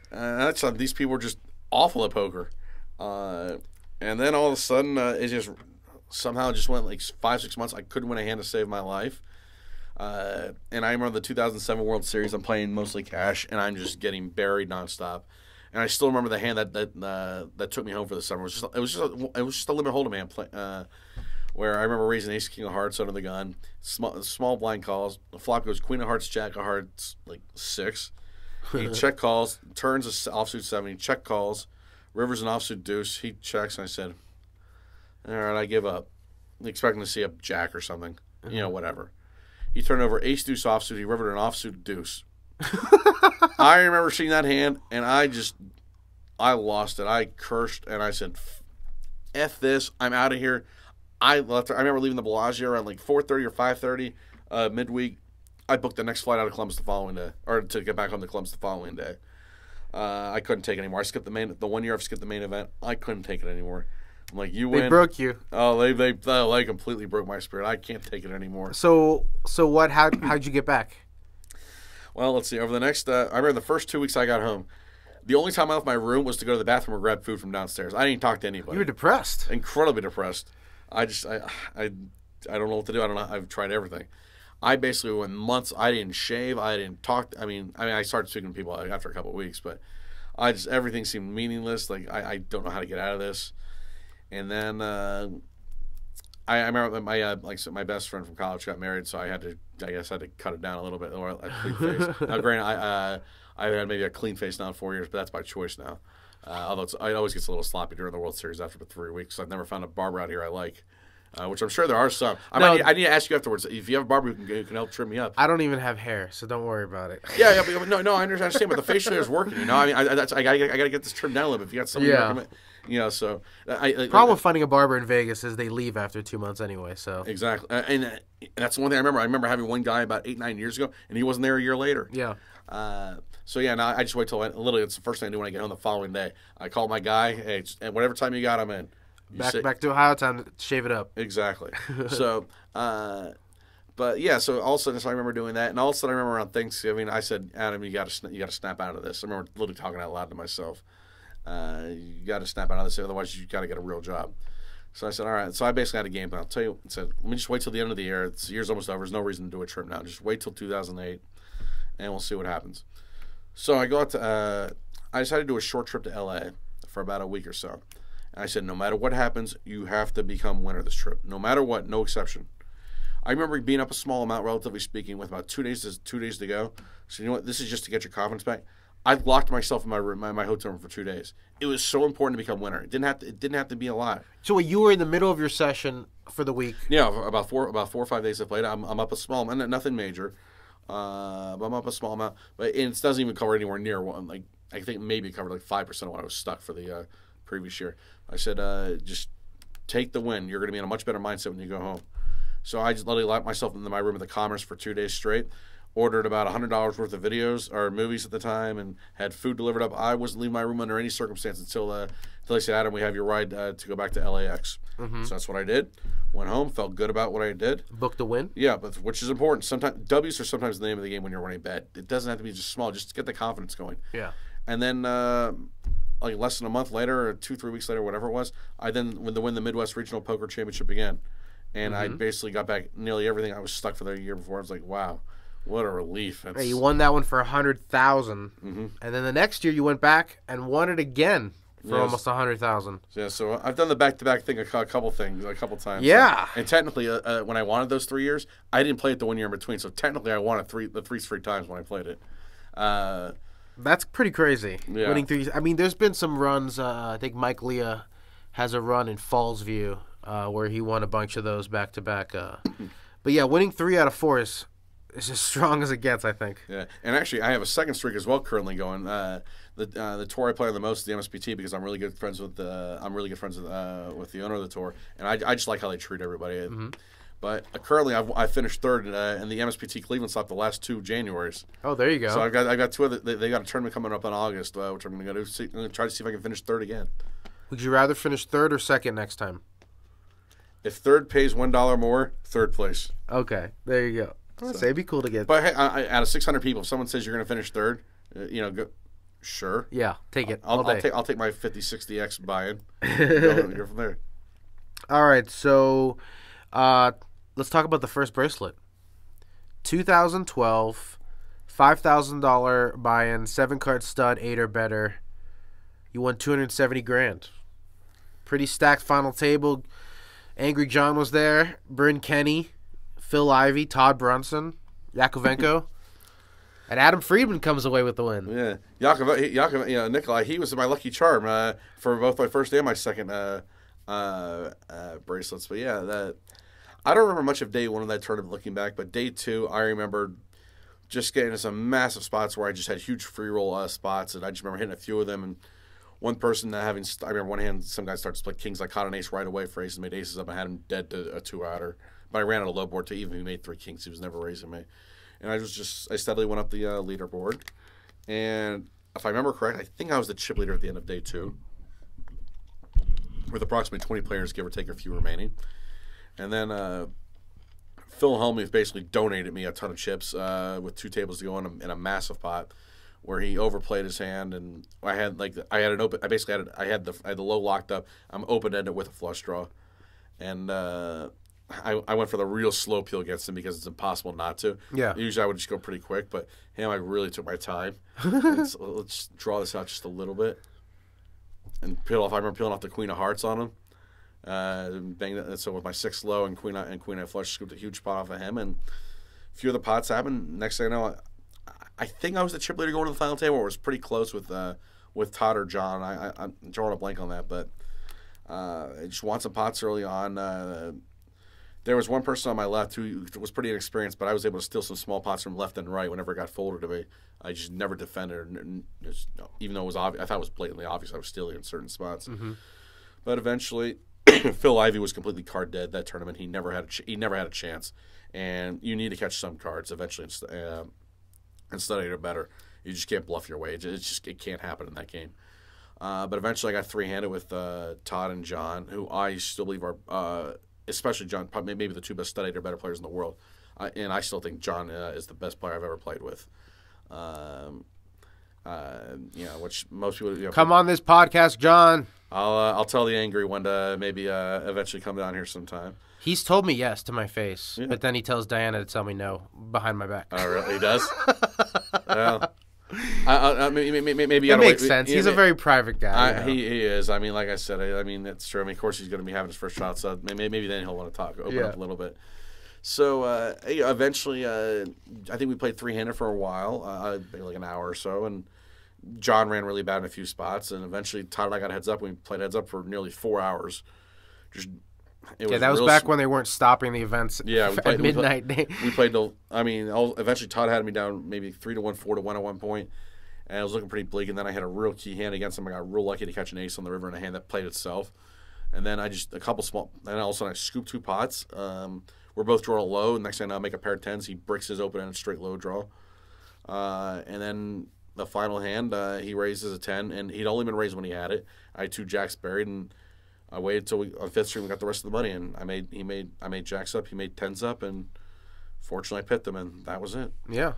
That's these people were just awful at poker. And then all of a sudden, it just somehow just went like 5-6 months. I couldn't win a hand to save my life. And I remember the 2007 World Series. I'm playing mostly cash, and I'm just getting buried nonstop. And I still remember the hand that took me home for the summer. It was just a limit hold'em hand play, where I remember raising ace king of hearts under the gun, small blind calls. The flop goes queen of hearts, jack of hearts, like 6. He check calls, turns a offsuit 7. He check calls, rivers an offsuit deuce. He checks, and I said, "All right, I give up," expecting to see a jack or something, you know, whatever. He turned over ace-deuce offsuit. He riveted an offsuit deuce. I remember seeing that hand, and I lost it. I cursed, and I said, F this. I'm out of here. I left. I remember leaving the Bellagio around like 4:30 or 5:30 midweek. I booked the next flight out of Columbus the following day, or to get back home to Columbus the following day. I couldn't take it anymore. I skipped the main. The 1 year I've skipped the main event, I couldn't take it anymore. I'm like, you win. They broke you. Oh, they completely broke my spirit. I can't take it anymore. So what? How'd you get back? Well, let's see. Over the next, I remember the first 2 weeks I got home. The only time I left my room was to go to the bathroom or grab food from downstairs. I didn't talk to anybody. You were depressed. Incredibly depressed. I don't know what to do. I don't know. I've tried everything. I basically went months. I didn't shave. I didn't talk. I mean, I started speaking to people after a couple of weeks, but everything seemed meaningless. Like I don't know how to get out of this. And then I remember my my best friend from college got married, so I had to I had to cut it down a little bit. Or now, granted, I've had maybe a clean face now in 4 years, but that's by choice now. Although it always gets a little sloppy during the World Series after the 3 weeks. So I've never found a barber out here I like, which I'm sure there are some. I need to ask you afterwards if you have a barber who can help trim me up. I don't even have hair, so don't worry about it. Yeah, yeah, but no, I understand, but the facial hair is working. You know, I mean, I gotta get this trimmed down a little bit. If you got somebody, yeah. You know, so problem with finding a barber in Vegas is they leave after 2 months anyway. So exactly, and that's one thing I remember. I remember having one guy about 8-9 years ago, and he wasn't there a year later. Yeah. So yeah, no, I just wait till literally it's the first thing I do when I get home the following day. I call my guy, hey, and whatever time you got, I'm in. Back to Ohio time to shave it up. Exactly. So, but yeah, so all of a sudden, so I remember doing that, and all of a sudden I remember around Thanksgiving I said, Adam, you got to snap out of this. I remember literally talking out loud to myself. You got to snap out of this, otherwise you got to get a real job. So I said, all right. So I basically had a game plan. I'll tell you, I said, let me just wait till the end of the year. This year's almost over. There's no reason to do a trip now. Just wait till 2008, and we'll see what happens. So I go out to. I decided to do a short trip to L.A. for about a week or so. I said, no matter what happens, you have to become winner this trip. No matter what, no exception. I remember being up a small amount, relatively speaking, with about two days to go. So you know what? This is just to get your confidence back. I locked myself in my room, my hotel room for 2 days. It was so important to become winner. It didn't have to be a lot. So you were in the middle of your session for the week. Yeah, about four or five days I played. I'm up a small amount, nothing major. But I'm up a small amount, but it doesn't even cover anywhere near one. Like I think maybe it covered like 5% of what I was stuck for the. Previous year, I said, just take the win. You're going to be in a much better mindset when you go home. So I just literally locked myself into my room at the Commerce for 2 days straight, ordered about $100 worth of videos or movies at the time, and had food delivered up. I wasn't leaving my room under any circumstance until they said, Adam, we have your ride to go back to LAX. Mm-hmm. So that's what I did. Went home, felt good about what I did. Booked a win. Yeah, but which is important. Sometimes W's are sometimes the name of the game when you're winning bad. It doesn't have to be just small. Just get the confidence going. Yeah. And then. Like less than a month later, or 2-3 weeks later, whatever it was, I then when the Midwest Regional Poker Championship began, and I basically got back nearly everything I was stuck for the year before. I was like, wow, what a relief! Hey, you won that one for $100,000, and then the next year you went back and won it again for almost $100,000. Yeah, so I've done the back-to-back thing a couple times. Yeah, and technically, when I wanted those 3 years, I didn't play it the 1 year in between. So technically, I won it the three straight times when I played it. That's pretty crazy. Yeah. Winning three. I mean, there's been some runs. I think Mike Leah has a run in Fallsview where he won a bunch of those back to back. But yeah, winning 3 out of 4 is as strong as it gets, I think. Yeah, and actually, I have a second streak as well currently going. The tour I play on the most is the MSPT because I'm really good friends with the owner of the tour, and I just like how they treat everybody. But currently, I finished third in the MSPT Cleveland stop the last 2 Januaries. Oh, there you go. So I got two. They got a tournament coming up in August, which I'm going to go to. I'm going to try to see if I can finish third again. Would you rather finish third or second next time? If third pays $1 more, third place. Okay, there you go. So, it'd be cool to get. But hey, out of 600 people, if someone says you're going to finish third, you know, go, sure. Yeah, take it. I'll take my 50-60x buy-in. You're from there. All right, so. Let's talk about the first bracelet. 2012, $5,000 buy-in, 7-card stud, 8 or better. You won $270,000. Pretty stacked final table. Angry John was there. Bryn Kenny, Phil Ivey, Todd Brunson, Yakovenko, and Adam Friedman comes away with the win. Yeah, Nikolai, he was my lucky charm for both my first and my second bracelets. But yeah, that. I don't remember much of day one of that tournament looking back, but day two, I remember just getting some massive spots where I just had huge free roll spots, and I just remember hitting a few of them. And one person that having, I remember one hand, some guy started to split kings. I caught an ace right away for aces, made aces up. I had him dead to a two-outer. But I ran out of low board to even. He made three kings. He was never raising me. And I was just, I steadily went up the leaderboard. And if I remember correct, I think I was the chip leader at the end of day two, with approximately 20 players, give or take a few remaining. And then Phil Hellmuth basically donated me a ton of chips with two tables to go in a massive pot, where he overplayed his hand, and I had like I had the low locked up. I'm open ended with a flush draw, and I went for the real slow peel against him because it's impossible not to. Yeah. Usually I would just go pretty quick, but him, I really took my time. let's draw this out just a little bit. And peel off. I remember peeling off the Queen of Hearts on him. Bang that. So with my six low and Queen I flush, scooped a huge pot off of him, and a few of the pots happened. Next thing I know, I think I was the chip leader going to the final table. It was pretty close with Todd or John. I'm drawing a blank on that, but I just want some pots early on. There was one person on my left who was pretty inexperienced, but I was able to steal some small pots from left and right whenever it got folded to me. I just never defended, even though it was obvious. I thought it was blatantly obvious I was stealing in certain spots. Mm-hmm. But eventually, Phil Ivey was completely card dead that tournament. He never had a chance. And you need to catch some cards eventually and study it better. You just can't bluff your way. It can't happen in that game. But eventually, I got three-handed with Todd and John, who I still believe are especially John, probably maybe the two best studied or better players in the world. And I still think John is the best player I've ever played with. You know, which most people come on this podcast, John. I'll tell the angry one to maybe eventually come down here sometime. He's told me yes to my face, yeah, but then he tells Diana to tell me no behind my back. Oh, really? He does? Well, maybe that makes sense. He's a very private guy. He is. I mean, like I said, I mean, that's true. I mean, of course, he's going to be having his first shot, so maybe then he'll want to talk, open up a little bit. So eventually, I think we played three-handed for a while, maybe like an hour or so, and John ran really bad in a few spots, and eventually Todd and I got heads up. We played heads up for nearly 4 hours. That was back when they weren't stopping the events. Yeah, midnight. We played till, I mean, eventually Todd had me down maybe 3-1, 4-1 at one point, and I was looking pretty bleak. And then I had a real key hand against him. I got real lucky to catch an ace on the river in a hand that played itself. And then I just and all of a sudden I scooped two pots. We're both drawing low. Next thing I know, I make a pair of tens. He bricks his open and straight low draw. And then the final hand, he raises a 10, and he'd only been raised when he had it. I had two jacks buried, and I waited till on fifth stream we got the rest of the money, and I made jacks up, he made tens up, and fortunately I pipped them, and that was it. Yeah.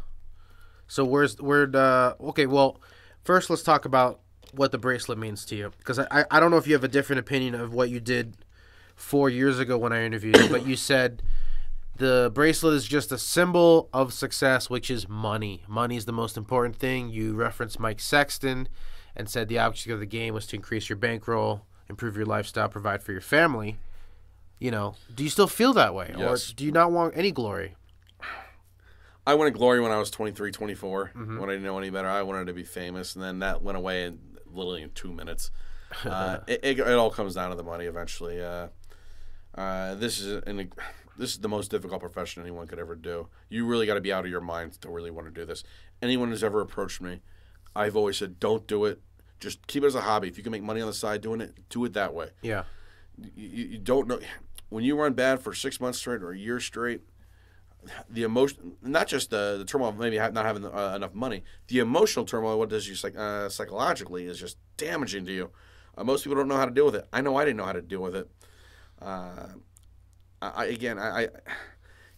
So okay, well, first let's talk about what the bracelet means to you, because I don't know if you have a different opinion of what you did 4 years ago when I interviewed you, but you said the bracelet is just a symbol of success, which is money. Money is the most important thing. You referenced Mike Sexton and said the object of the game was to increase your bankroll, improve your lifestyle, provide for your family. You know, do you still feel that way? Yes. Or do you not want any glory? I wanted glory when I was 23, 24, when I didn't know any better. I wanted to be famous, and then that went away literally in 2 minutes. It all comes down to the money eventually. This is the most difficult profession anyone could ever do. You really got to be out of your mind to really want to do this. Anyone who's ever approached me, I've always said, don't do it. Just keep it as a hobby. If you can make money on the side doing it, do it that way. Yeah. You don't know. When you run bad for 6 months straight or a year straight, the emotion, not just the turmoil of maybe not having enough money, the emotional turmoil, what does you psychologically is just damaging to you. Most people don't know how to deal with it. I know I didn't know how to deal with it.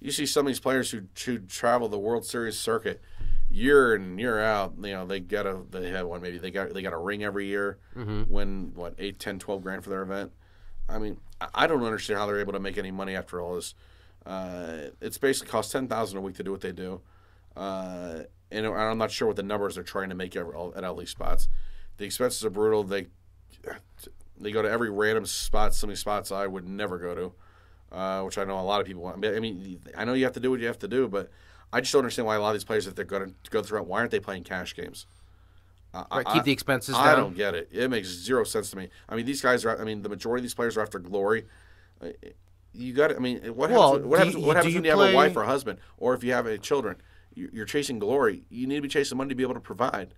You see some of these players who travel the World Series circuit year in and year out. You know, they got a ring every year, win what, 8, 10, 12 grand for their event. I mean, I don't understand how they're able to make any money after all this. It's basically costs $10,000 a week to do what they do, and I'm not sure what the numbers they're trying to make at all these spots. The expenses are brutal. They go to every random spot, so many spots I would never go to. Which I know a lot of people want. I mean, I know you have to do what you have to do, but I just don't understand why a lot of these players, if they're going to go throughout, why aren't they playing cash games? Keep the expenses down. I don't get it. It makes zero sense to me. I mean, the majority of these players are after glory. you got to, I mean, what happens when you have a wife or a husband, or if you have children? You're chasing glory. You need to be chasing money to be able to provide.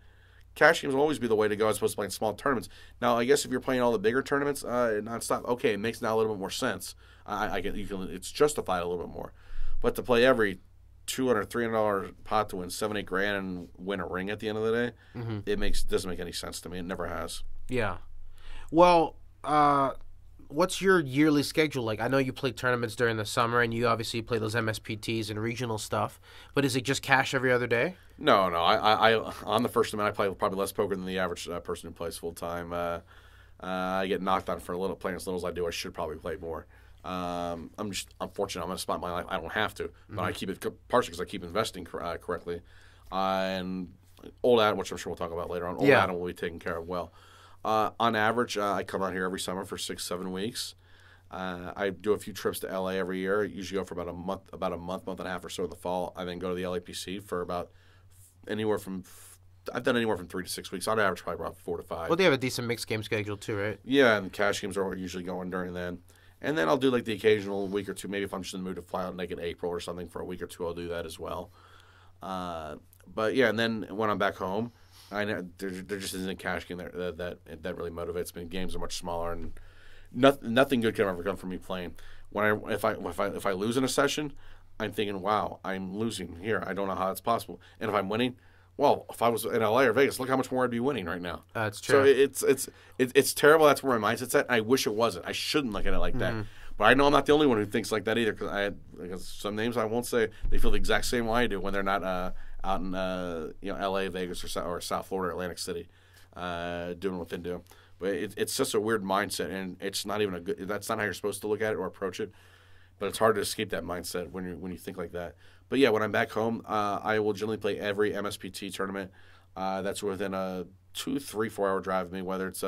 Cash games will always be the way to go as opposed to playing small tournaments. Now, I guess if you're playing all the bigger tournaments nonstop, okay, it makes now a little bit more sense. It's justified a little bit more. But to play every $200, $300 pot to win $7,000-8,000 and win a ring at the end of the day, it doesn't make any sense to me. It never has. Yeah. Well, what's your yearly schedule like? I know you play tournaments during the summer, and you obviously play those MSPTs and regional stuff. But is it just cash every other day? No, no. I on the first event, I play probably less poker than the average person who plays full time. I get knocked on for a little playing as little as I do. I should probably play more. I'm just unfortunate. I'm in a spot in my life I don't have to, but I keep it partially because I keep investing correctly. And old Adam, which I'm sure we'll talk about later on, old Adam will be taken care of well. On average, I come out here every summer for 6-7 weeks. I do a few trips to LA every year. I usually go for about a month and a half or so in the fall. I then go to the LAPC for about anywhere from I've done anywhere from 3 to 6 weeks. On average, probably about 4 to 5. Well, they have a decent mixed game schedule too, right? Yeah, and cash games are usually going during then. And then I'll do like the occasional week or two. Maybe if I'm just in the mood to fly out like in April or something for a week or two, I'll do that as well. But yeah, and then when I'm back home, I know there just isn't a cash game there that really motivates me. Games are much smaller, and nothing good can ever come from me playing. When if I lose in a session, I'm thinking, wow, I'm losing here. I don't know how it's possible. And if I'm winning, well, if I was in LA or Vegas, look how much more I'd be winning right now. That's true. So it's terrible. That's where my mindset's at. I wish it wasn't. I shouldn't look at it like that. But I know I'm not the only one who thinks like that either. Because some names I won't say, they feel the exact same way I do when they're not. Out in L.A., Vegas, or South Florida, Atlantic City, doing what they do. But it's just a weird mindset, and it's not even a good – that's not how you're supposed to look at it or approach it. But it's hard to escape that mindset when you think like that. But, yeah, when I'm back home, I will generally play every MSPT tournament that's within a 2-3-4-hour drive of me, whether it's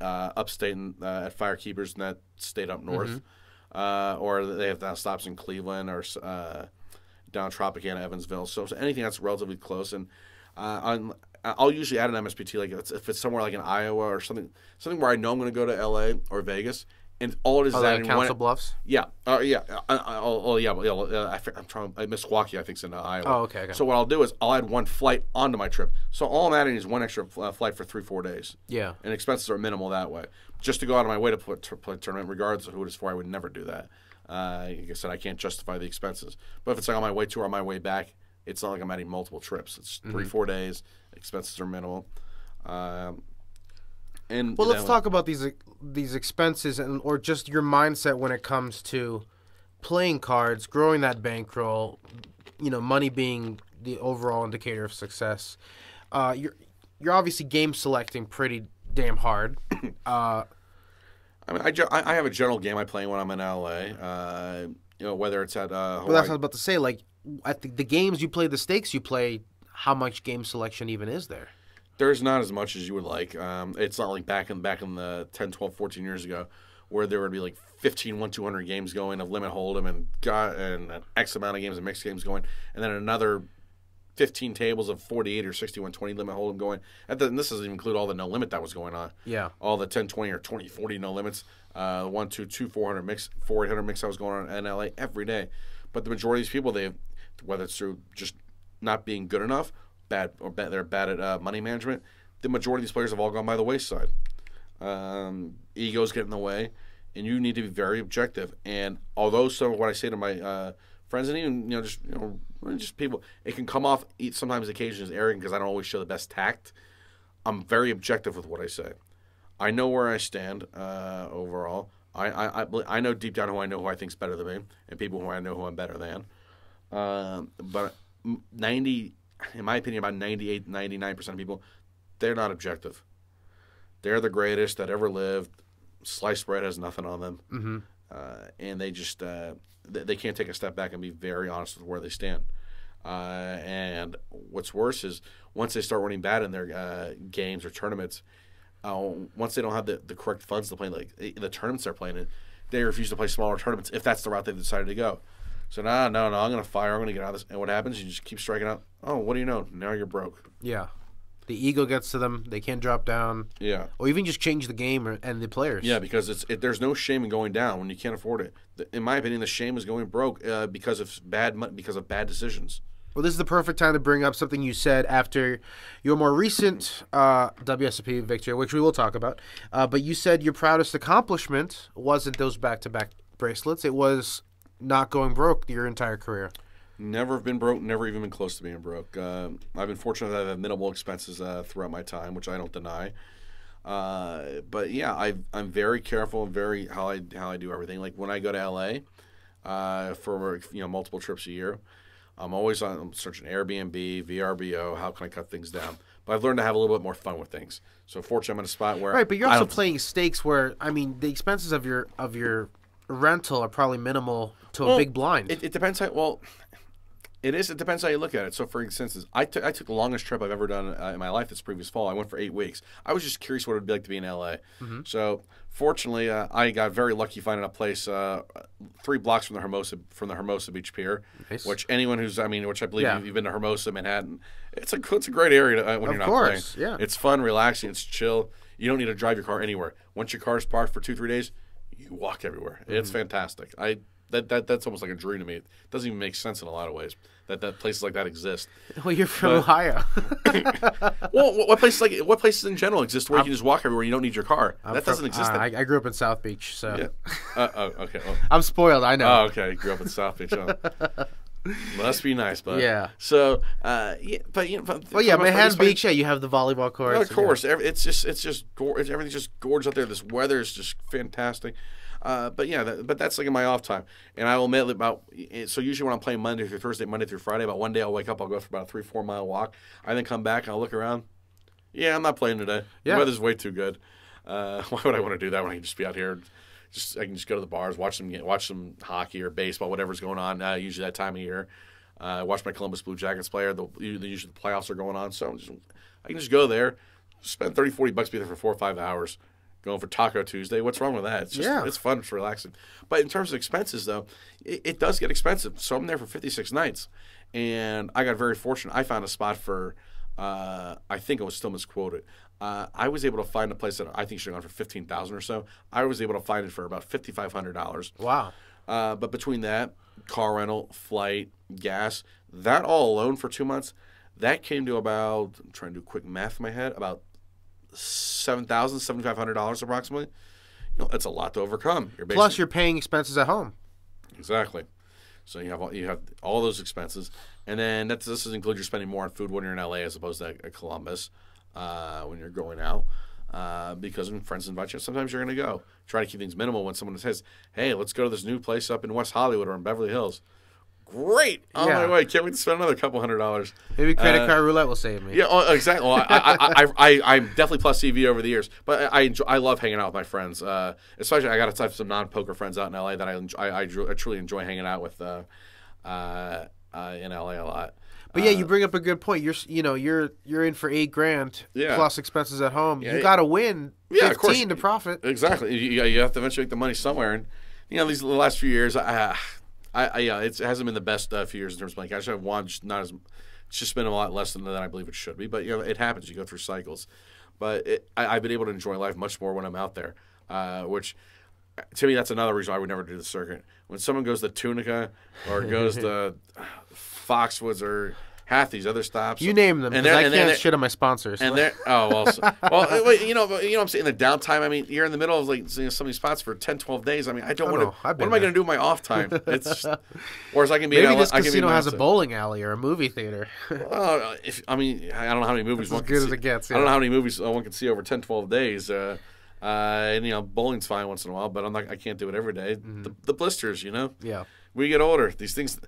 upstate at Firekeepers in that state up north, or they have stops in Cleveland or down Tropicana, Evansville, so anything that's relatively close, and I'll usually add an MSPT like if it's somewhere like in Iowa or something where I know I'm going to go to LA or Vegas, and all it is like Council Bluffs. Yeah, I Milwaukee, I think, is in Iowa. Oh, okay. So what I'll do is I'll add one flight onto my trip, so all I'm adding is one extra flight for 3-4 days. Yeah, and expenses are minimal that way. Just to go out of my way to play a tournament, regardless of who it is for, I would never do that. Like I said, I can't justify the expenses. But if it's like on my way to or on my way back, it's not like I'm adding multiple trips. It's 3-4 days. Expenses are minimal. And well, let's talk about these expenses or just your mindset when it comes to playing cards, growing that bankroll. You know, money being the overall indicator of success. You're obviously game selecting pretty damn hard. I mean, I have a general game I play when I'm in LA. You know, whether it's at Hawaii. Well, that's what I was about to say. Like at the games you play, the stakes you play. How much game selection even is there? There's not as much as you would like. It's not like back in the 10, 12, 14 years ago, where there would be like 15 1-200 games going of limit hold'em and an X amount of games of mixed games going, and then another 15 tables of 48 or 60 120 limit hold'em going. And this doesn't even include all the no limit that was going on. Yeah. All the 10, 20 or 20, 40 no limits. 1, 2, 2, 400 mix, 400 mix that was going on in LA every day. But the majority of these people, whether it's through just not being good enough, they're bad at money management, the majority of these players have all gone by the wayside. Egos get in the way, and you need to be very objective. And although some of what I say to my friends and even just people, it can come off sometimes occasionally as arrogant because I don't always show the best tact. I'm very objective with what I say. I know where I stand overall. I know deep down who I know who I think's better than me, and people who I know who I'm better than. But in my opinion, about 98, 99% of people, they're not objective. They're the greatest that ever lived. Sliced bread has nothing on them, and they just they can't take a step back and be very honest with where they stand. And what's worse is once they start running bad in their games or tournaments. Once they don't have the correct funds to play, like the tournaments they're playing in, they refuse to play smaller tournaments if that's the route they've decided to go. So, no, I'm going to fire. I'm going to get out of this. And what happens? You just keep striking out. Oh, what do you know? Now you're broke. Yeah. the ego gets to them. They can't drop down. Yeah. Or even just change the game and the players. Yeah, because there's no shame in going down when you can't afford it. In my opinion, the shame is going broke because of bad decisions. Well, this is the perfect time to bring up something you said after your more recent WSOP victory, which we will talk about. But you said your proudest accomplishment wasn't those back-to-back bracelets. It was not going broke your entire career. Never have been broke, never even been close to being broke. I've been fortunate that I've had minimal expenses throughout my time, which I don't deny. But, yeah, I'm very careful and very how I do everything. Like when I go to L.A. For multiple trips a year, I'm always I'm searching Airbnb, VRBO, how can I cut things down? But I've learned to have a little bit more fun with things. So fortunately, I'm in a spot where right, but you're also playing stakes where, I mean, the expenses of your rental are probably minimal to a big blind. It depends how – well – it is. It depends how you look at it. So, for instance, I took the longest trip I've ever done in my life this previous fall. I went for 8 weeks. I was just curious what it would be like to be in L.A. Mm-hmm. So, fortunately, I got very lucky finding a place 3 blocks from the Hermosa Beach Pier, nice. Which anyone who's, I mean, which I believe you've been to Hermosa, Manhattan, it's a great area to, when you're not playing. Of course, yeah. It's fun, relaxing, it's chill. You don't need to drive your car anywhere. Once your car's parked for 2-3 days, you walk everywhere. Mm-hmm. It's fantastic. That's almost like a dream to me. It doesn't even make sense in a lot of ways that places like that exist. Well, you're from Ohio. Well, what places in general exist where you can just walk everywhere and you don't need your car? Doesn't exist. I grew up in South Beach, so. Yeah. Okay. Well, I'm spoiled. I know. Oh, okay. Grew up in South Beach. Oh. Must be nice, bud. Yeah. So, Manhattan Beach. Yeah, you have the volleyball courts. No, of course. Everything's just gorgeous out there. This weather is just fantastic. But that's like in my off time, and I will admit so usually when I'm playing Monday through Thursday, Monday through Friday, about one day I'll wake up, I'll go for about a 3-4 mile walk, I then come back and I'll look around. Yeah, I'm not playing today. Yeah. The weather's way too good. Why would I want to do that when I can just be out here? I can just go to the bars, watch some hockey or baseball, whatever's going on. Usually that time of year, watch my Columbus Blue Jackets play. Usually the playoffs are going on, so I can just go there, spend $30, $40, be there for 4 or 5 hours. Going for Taco Tuesday. What's wrong with that? It's just, it's fun. It's relaxing. But in terms of expenses, though, it does get expensive. So I'm there for 56 nights, and I got very fortunate. I found a spot for I think it was still misquoted. I was able to find a place that I think should have gone for $15,000 or so. I was able to find it for about $5,500. Wow. But between that, car rental, flight, gas, that all alone for 2 months, that came to about, I'm trying to do quick math in my head, about $7,500 approximately. That's a lot to overcome. Plus, you're paying expenses at home. Exactly. So you have all those expenses, and then this includes you're spending more on food when you're in LA as opposed to at Columbus when you're going out because when friends invite you. Sometimes you're going to go. Try to keep things minimal when someone says, "Hey, let's go to this new place up in West Hollywood or in Beverly Hills." Great. On my way. Can't wait to spend another couple $100. Maybe credit card roulette will save me. Yeah, exactly. Well, I'm definitely plus EV over the years, but I love hanging out with my friends. Especially I got to have some non-poker friends out in L.A. that I truly enjoy hanging out with in L.A. a lot. But yeah, you bring up a good point. You're in for $8,000 plus expenses at home. Yeah, you got to win 15 to profit. Exactly. You have to eventually make the money somewhere, and these last few years it hasn't been the best few years in terms of playing cash. It's just been a lot less than I believe it should be. But it happens. You go through cycles. But I've been able to enjoy life much more when I'm out there, which to me that's another reason I would never do the circuit. When someone goes to Tunica or goes to Foxwoods or half these other stops, you name them, and I can't shit on my sponsors. And they're I'm saying the downtime. I mean, you're in the middle of some of these spots for 10, 12 days. I mean, I don't want to. What am I going to do in my off time? It's whereas I can be. Maybe this casino has a bowling alley or a movie theater. Well, I don't know how many movies. As good as it gets. Yeah. I don't know how many movies one can see over 10, 12 days. And bowling's fine once in a while, but I can't do it every day. Mm-hmm. The blisters, Yeah. We get older. These things.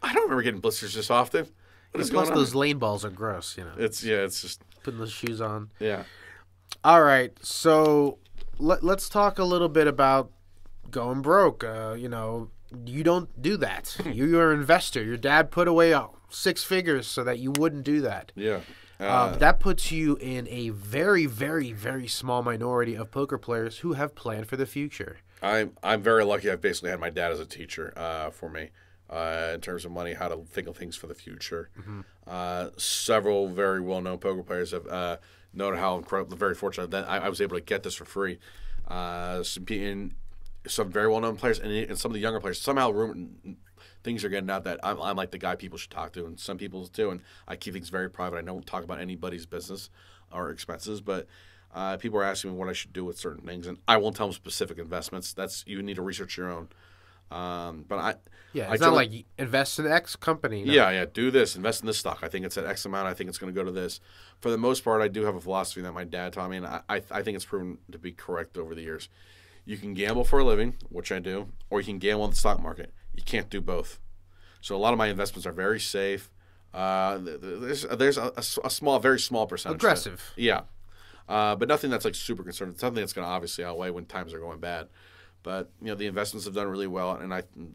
I don't remember getting blisters this often. Plus, those lane balls are gross, It's just putting those shoes on. Yeah. All right, so let's talk a little bit about going broke. You don't do that. You're an investor. Your dad put away 6 figures so that you wouldn't do that. Yeah. That puts you in a very, very, very small minority of poker players who have planned for the future. I'm very lucky. I've basically had my dad as a teacher for me. in terms of money, how to think of things for the future. Mm-hmm. Several very well-known poker players have noted how incredible, very fortunate that I was able to get this for free. Some very well-known players and some of the younger players, somehow things are getting out that I'm like the guy people should talk to, and some people do, and I keep things very private. I don't talk about anybody's business or expenses, but people are asking me what I should do with certain things, and I won't tell them specific investments. That's, you need to research your own. It's not like invest in X company. No. Yeah, do this. Invest in this stock. I think it's at X amount. I think it's going to go to this. For the most part, I do have a philosophy that my dad taught me, and I think it's proven to be correct over the years. You can gamble for a living, which I do, or you can gamble in the stock market. You can't do both. So a lot of my investments are very safe. There's a small, very small percentage. Aggressive. Yeah. But nothing that's like super conservative. Something that's going to obviously outweigh when times are going bad. But, you know, the investments have done really well, and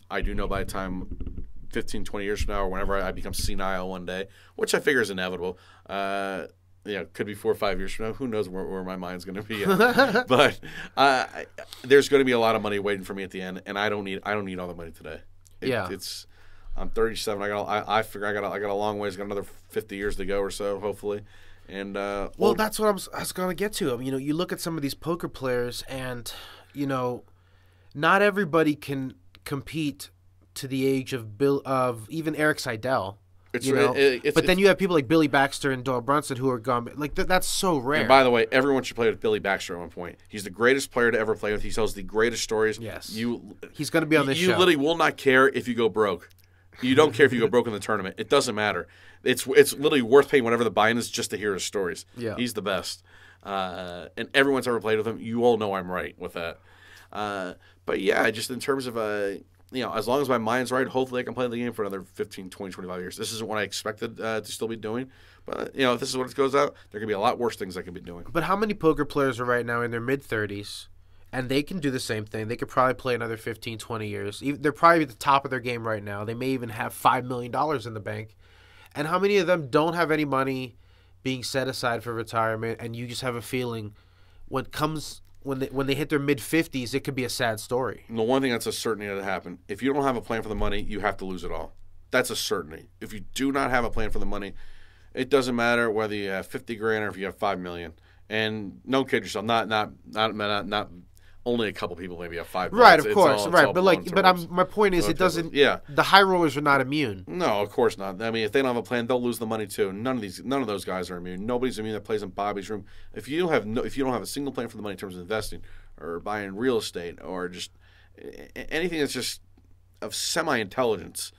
I do know by the time 15, 20 years from now, or whenever I become senile one day, which I figure is inevitable, could be 4 or 5 years from now. Who knows where my mind's going to be at. But there's going to be a lot of money waiting for me at the end, and I don't need all the money today. I'm 37. I figure I got a long ways. Got another 50 years to go or so, hopefully. And well, that's what I was going to get to. I mean, you know, you look at some of these poker players, and you know, not everybody can compete to the age of even Eric Seidel. But then you have people like Billy Baxter and Doyle Brunson who are gone. Like, that's so rare. And by the way, everyone should play with Billy Baxter at one point. He's the greatest player to ever play with. He tells the greatest stories. Yes. He's going to be on this show. You literally will not care if you go broke. You don't care if you go broke in the tournament. It doesn't matter. It's literally worth paying whatever the buy-in is just to hear his stories. Yeah. He's the best. And everyone's ever played with him. You all know I'm right with that. But, yeah, just in terms of – you know, as long as my mind's right, hopefully I can play the game for another 15, 20, 25 years. This isn't what I expected to still be doing. But, you know, if this is what it goes out, there could be a lot worse things I could be doing. But how many poker players are right now in their mid-30s, and they can do the same thing? They could probably play another 15, 20 years. They're probably at the top of their game right now. They may even have $5 million in the bank. And how many of them don't have any money being set aside for retirement, and you just have a feeling when they hit their mid-50s, it could be a sad story. And the one thing that's a certainty that happened, if you don't have a plan for the money, you have to lose it all. That's a certainty. If you do not have a plan for the money, it doesn't matter whether you have 50 grand or if you have 5 million. And don't kid yourself, not only a couple people maybe have 5 million. Right, of course. But like, my point is, the high rollers are not immune. No, of course not. I mean, if they don't have a plan, they'll lose the money too. None of those guys are immune. Nobody's immune that plays in Bobby's room. If you don't have a single plan for the money in terms of investing or buying real estate or just anything that's just of semi-intelligence,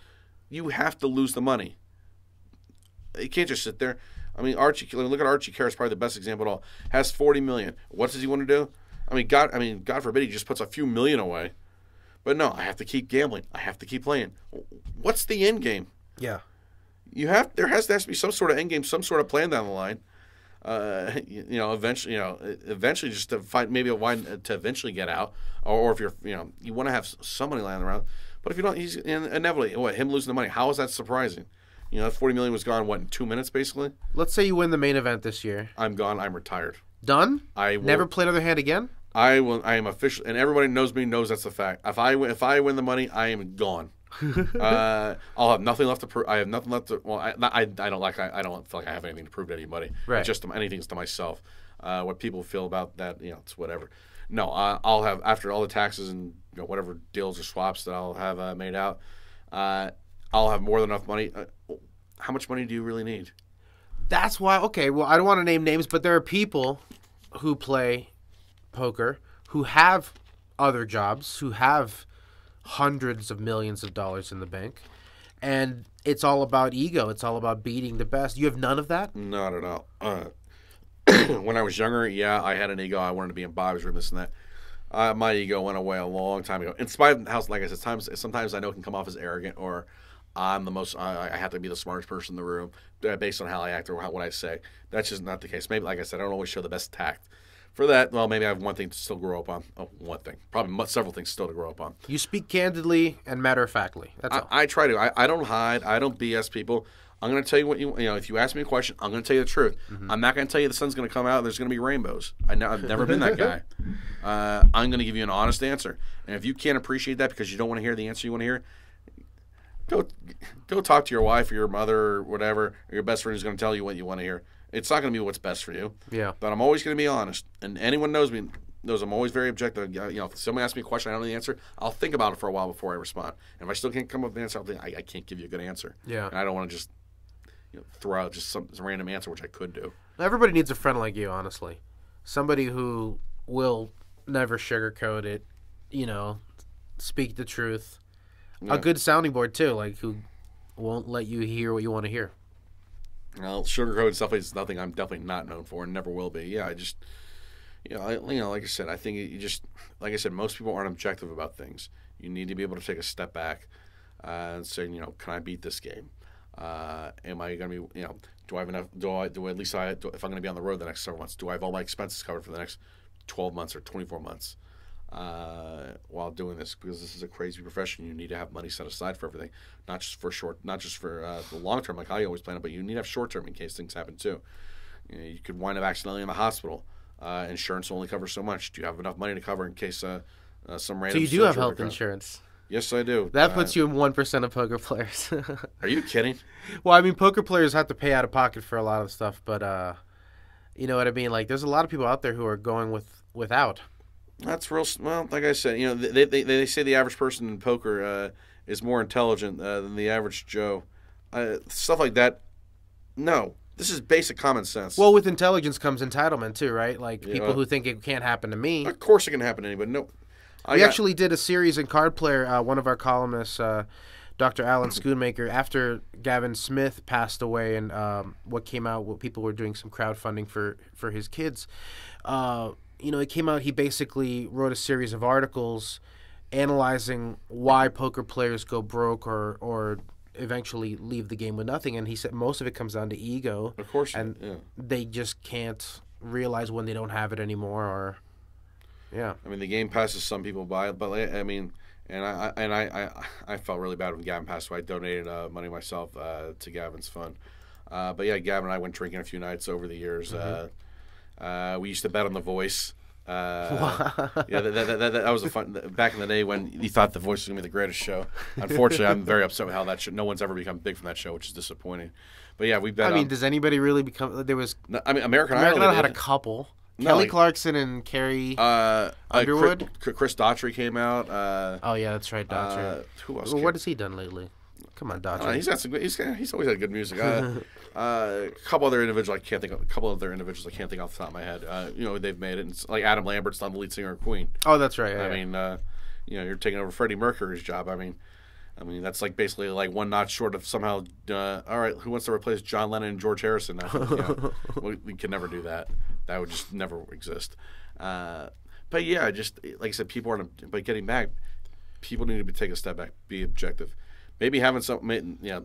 you have to lose the money. You can't just sit there. I mean, look at Archie Carr's probably the best example at all. Has 40 million. What does he want to do? God forbid he just puts a few million away. But no, I have to keep gambling. I have to keep playing. What's the end game? Yeah. There has to be some sort of end game, some sort of plan down the line. Eventually just to find maybe a wine to eventually get out, or if you want to have some money lying around. But if you don't, he's inevitably him losing the money. How is that surprising? You know, that 40 million was gone in 2 minutes basically. Let's say you win the main event this year. I'm gone. I'm retired. Done? I will never play another hand again. I will. I am official, and everybody knows me knows that's a fact. If I win the money, I am gone. I'll have nothing left to prove. I have nothing left to. Well, I don't feel like I have anything to prove to anybody. Right. It's just anything's to myself. What people feel about that, you know, it's whatever. No, I'll have, after all the taxes and, you know, whatever deals or swaps that I'll have made out, I'll have more than enough money. How much money do you really need? That's why, okay, well, I don't want to name names, but there are people who play poker who have other jobs, who have hundreds of millions of dollars in the bank, and it's all about ego. It's all about beating the best. You have none of that? Not at all. When I was younger, yeah, I had an ego. I wanted to be in Bobby's room, this and that. My ego went away a long time ago. In spite of how, like I said, sometimes I know it can come off as arrogant, or I'm the most. I have to be the smartest person in the room based on how I act or what I say. That's just not the case. Maybe, like I said, I don't always show the best tact. For that, well, maybe I have one thing to still grow up on. Oh, one thing, probably several things still to grow up on. You speak candidly and matter of factly. That's all. I try to. I don't hide. I don't BS people. I'm going to tell you what you know. If you ask me a question, I'm going to tell you the truth. Mm-hmm. I'm not going to tell you the sun's going to come out and there's going to be rainbows. I've never been that guy. I'm going to give you an honest answer, and if you can't appreciate that because you don't want to hear the answer you want to hear. Go talk to your wife or your mother or whatever, or your best friend who's going to tell you what you want to hear. It's not going to be what's best for you. Yeah. But I'm always going to be honest. And anyone knows me knows I'm always very objective. You know, if somebody asks me a question, I don't know the answer, I'll think about it for a while before I respond. And if I still can't come up with an answer, I'll think, I can't give you a good answer. Yeah. And I don't want to just throw out just some random answer, which I could do. Everybody needs a friend like you, honestly. Somebody who will never sugarcoat it, speak the truth. Yeah. A good sounding board, too, like who won't let you hear what you want to hear. Well, sugarcoat stuff is nothing I'm definitely not known for and never will be. Yeah, I just, like I said, I think you just, like I said, most people aren't objective about things. You need to be able to take a step back and say, can I beat this game? Am I going to be, do I have enough, if I'm going to be on the road the next several months, do I have all my expenses covered for the next 12 months or 24 months while doing this? Because this is a crazy profession. You need to have money set aside for everything, not just for the long term, like I always plan it, but you need to have short term in case things happen too. You could wind up accidentally in the hospital. Insurance only covers so much. Do you have enough money to cover in case some random... So you do have health insurance? Yes, I do. That puts you in 1% of poker players. Are you kidding? Well, I mean, poker players have to pay out of pocket for a lot of stuff, but you know what I mean? Like, there's a lot of people out there who are going without. That's real. Well, like I said, they say the average person in poker is more intelligent than the average Joe. Stuff like that. No, this is basic common sense. Well, with intelligence comes entitlement too, right? Like people who think it can't happen to me. Of course, it can happen to anybody. No. We actually did a series in Card Player. One of our columnists, Dr. Alan Schoonmaker, after Gavin Smith passed away, and people were doing some crowdfunding for his kids. It came out. He basically wrote a series of articles analyzing why poker players go broke or eventually leave the game with nothing. And he said most of it comes down to ego. Of course, and they just can't realize when they don't have it anymore or. Yeah, I mean the game passes some people by, but I mean, and I felt really bad when Gavin passed away. I donated money myself to Gavin's fund, but yeah, Gavin and I went drinking a few nights over the years. We used to bet on The Voice. Yeah, that was a fun back in the day when you thought The Voice was gonna be the greatest show. Unfortunately, I'm very upset with how that show. No one's ever become big from that show, which is disappointing. But yeah, we bet. I mean, does anybody really become? There was. No, I mean, American Idol had a couple. Kelly Clarkson and Carrie Underwood. Chris Daughtry came out. Oh yeah, that's right, Daughtry. Who else? Well, what has he done lately? Come on, Daughtry. He's got some. He's always had good music. A couple other individuals I can't think of. A couple other individuals I can't think off the top of my head. They've made it. It's like Adam Lambert's not the lead singer of Queen. Oh, that's right. Yeah, I mean, you're taking over Freddie Mercury's job. I mean, that's like basically like one notch short of somehow. All right, who wants to replace John Lennon and George Harrison? We can never do that. That would just never exist. But yeah, just like I said, people aren't. But getting back, people need to take a step back, be objective. Maybe having something. Yeah.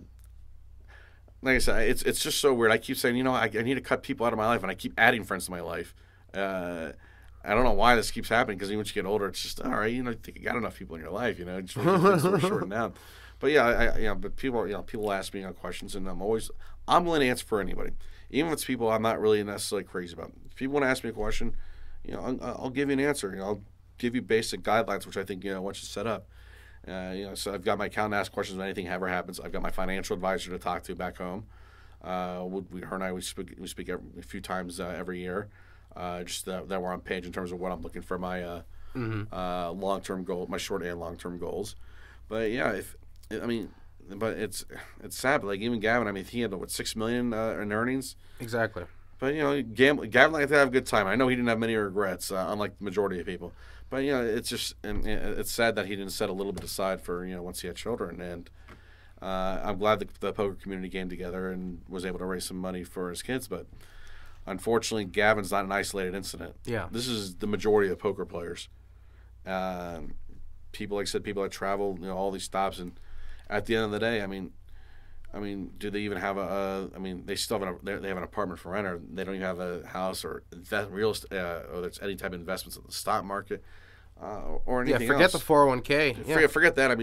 Like I said, it's just so weird. I keep saying, I need to cut people out of my life, and I keep adding friends to my life. I don't know why this keeps happening because once you get older, it's just all right. You think you got enough people in your life. Just really sort of shorten down. But yeah, but people, people ask me questions, and I'm willing to answer for anybody, even if it's people I'm not really necessarily crazy about. If people want to ask me a question, I'll give you an answer. I'll give you basic guidelines, which I think once you set up. So I've got my accountant to ask questions when anything ever happens. I've got my financial advisor to talk to back home. Her and I we speak a few times every year. Just that we're on page in terms of what I'm looking for my long-term goal, my short and long-term goals. But yeah, but it's sad. But like even Gavin, he had what $6 million in earnings. Exactly. But Gavin liked to have a good time. I know he didn't have many regrets, unlike the majority of people. But it's just it's sad that he didn't set a little bit aside for once he had children. And I'm glad the poker community came together and was able to raise some money for his kids, but. Unfortunately, Gavin's not an isolated incident. Yeah, this is the majority of poker players. People, like I said, people that travel, all these stops, and at the end of the day, do they even have a? They still have they have an apartment for rent, or they don't even have a house, or that real estate, or there's any type of investments in the stock market, or anything. Yeah, forget the 401k. Forget that.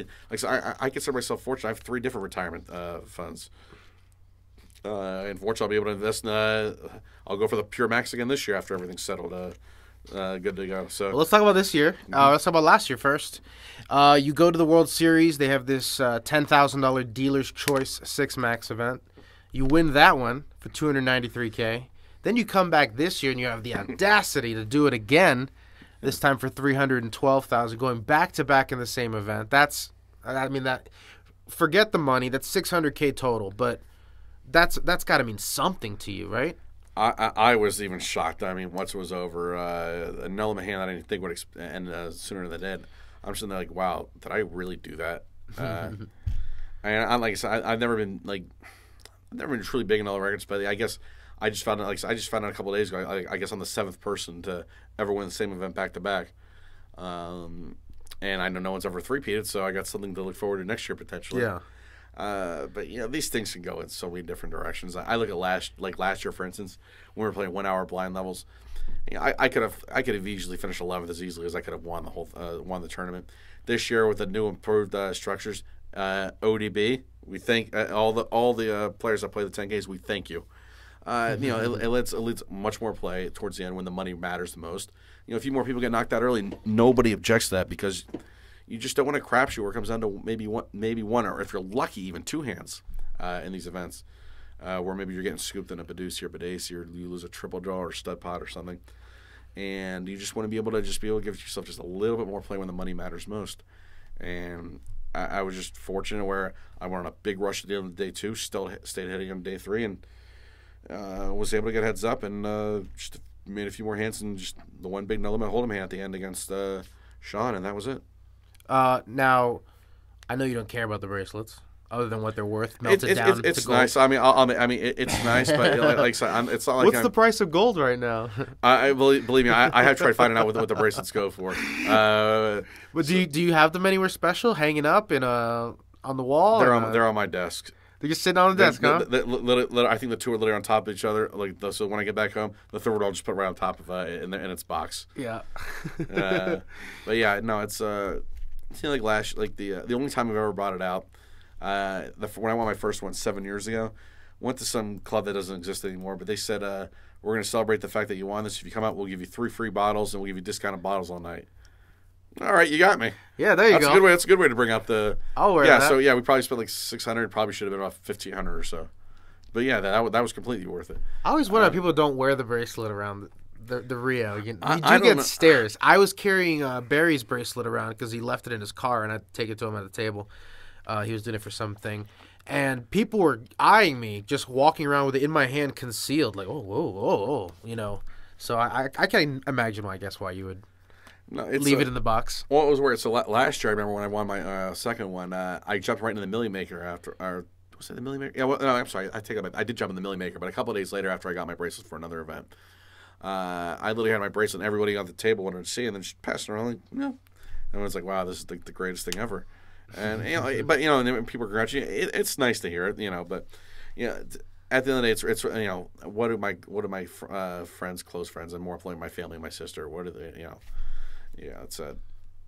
I consider myself fortunate. I have 3 different retirement funds. Unfortunately, I'll be able to invest in I'll go for the Pure Max again this year after everything's settled. good to go. So well, let's talk about this year. Let's talk about last year first. You go to the World Series. They have this $10,000 Dealer's Choice 6-Max event. You win that one for $293K. Then you come back this year and you have the audacity to do it again, this time for $312,000, going back-to-back in the same event. That's, I mean, that forget the money. That's $600K total, but that's got to mean something to you, right? I was even shocked. I mean, once it was over, Nola Mahan, I didn't think would end sooner than it did. I'm sitting there like, wow, did I really do that? And I, like I said, I've never been like, I've never been truly big in all the records, but I guess I just found out. Like I just found out a couple of days ago. I guess I'm the seventh person to ever win the same event back to back, and I know no one's ever three-peated, so I got something to look forward to next year potentially. Yeah. But you know, these things can go in so many different directions. I look at last year, for instance, when we were playing 1 hour blind levels. You know, I could have easily finished 11th as easily as I could have won the whole won the tournament. This year with the new improved structures, ODB, we thank all the players that play the 10Ks. We thank you. You know, it leads much more play towards the end when the money matters the most. You know, a few more people get knocked out early. Nobody objects to that because you just don't want to crapshoot where it comes down to maybe one, or if you're lucky, even two hands in these events, where maybe you're getting scooped in a Paducey or Badace, or you lose a triple draw or stud pot or something, and you just want to be able to give yourself just a little bit more play when the money matters most. And I was just fortunate where I went on a big rush at the end of day two, still stayed hitting on day three, and was able to get heads up and just made a few more hands and just the one big no limit hold'em hand at the end against Sean, and that was it. Now, I know you don't care about the bracelets, other than what they're worth. It's nice. I mean, it's nice, but it's not like. What's the price of gold right now? Believe me, I have tried finding out what the bracelets go for. But do you have them anywhere special, hanging up in on the wall? They're on my desk. They're just sitting on the desk, huh? I think the two are literally on top of each other. Like so, when I get back home, the third one I'll just put right on top of in its box. Yeah. But yeah, no, it's It seemed like the only time I've ever brought it out, when I won my first one 7 years ago, went to some club that doesn't exist anymore. But they said, we're going to celebrate the fact that you won this. If you come out, we'll give you 3 free bottles, and we'll give you discounted bottles all night. All right, you got me. Yeah, there you go. That's a good way to bring up the. I'll wear that. Yeah, so yeah, we probably spent like $600. Probably should have been about $1,500 or so. But yeah, that was completely worth it. I always wonder people don't wear the bracelet around. The Rio. You do get stares. I was carrying Barry's bracelet around because he left it in his car, and I had to take it to him at the table. He was doing it for something. And people were eyeing me, just walking around with it in my hand concealed, like, oh, whoa, you know. So I can't imagine, I guess, why you would leave it in the box. Well, it was weird. So last year, I remember when I won my second one, I jumped right into the Millie Maker after – or was it the Millie Maker? Yeah, well, no, I'm sorry. I take it back. I did jump in the Millie Maker, but a couple of days later after I got my bracelet for another event. I literally had my bracelet and everybody on the table wanted to see, and then she passed it around like, no. And I was like, wow, this is the greatest thing ever. And, you know, but, you know, and people are grouchy. It's nice to hear it, you know, but, you know, at the end of the day, it's you know, what do my friends, close friends, and more importantly, my family and my sister, what are they, you know, yeah, it's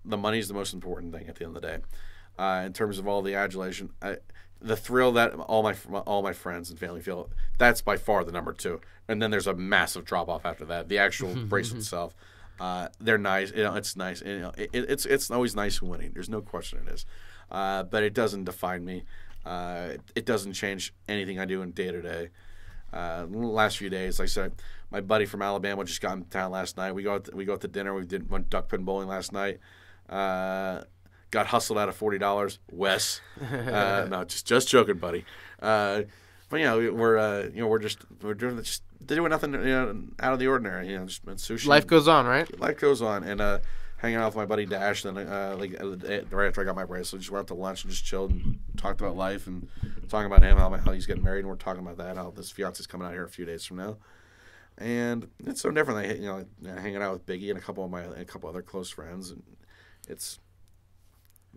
the money's the most important thing at the end of the day. In terms of all the adulation, the thrill that all my friends and family feel, that's by far the number 2. And then there's a massive drop-off after that. The actual bracelet itself, they're nice. You know, it's nice. You know, it's always nice winning. There's no question it is. But it doesn't define me. It doesn't change anything I do in day-to-day. Last few days, like I said, my buddy from Alabama just got in town last night. We go out to dinner. We went duck pin bowling last night. Got hustled out of $40, Wes. No, just joking, buddy. But yeah, we're doing nothing, you know, out of the ordinary. You know, just sushi. Life goes on, right? Life goes on, and hanging out with my buddy Dash. Then right after I got my bracelet, just went out to lunch and just chilled and talked about life and talking about him, how he's getting married, and we're talking about that, how this fiance's coming out here a few days from now, and it's so different. Like, you know, hanging out with Biggie and a couple other close friends, and it's.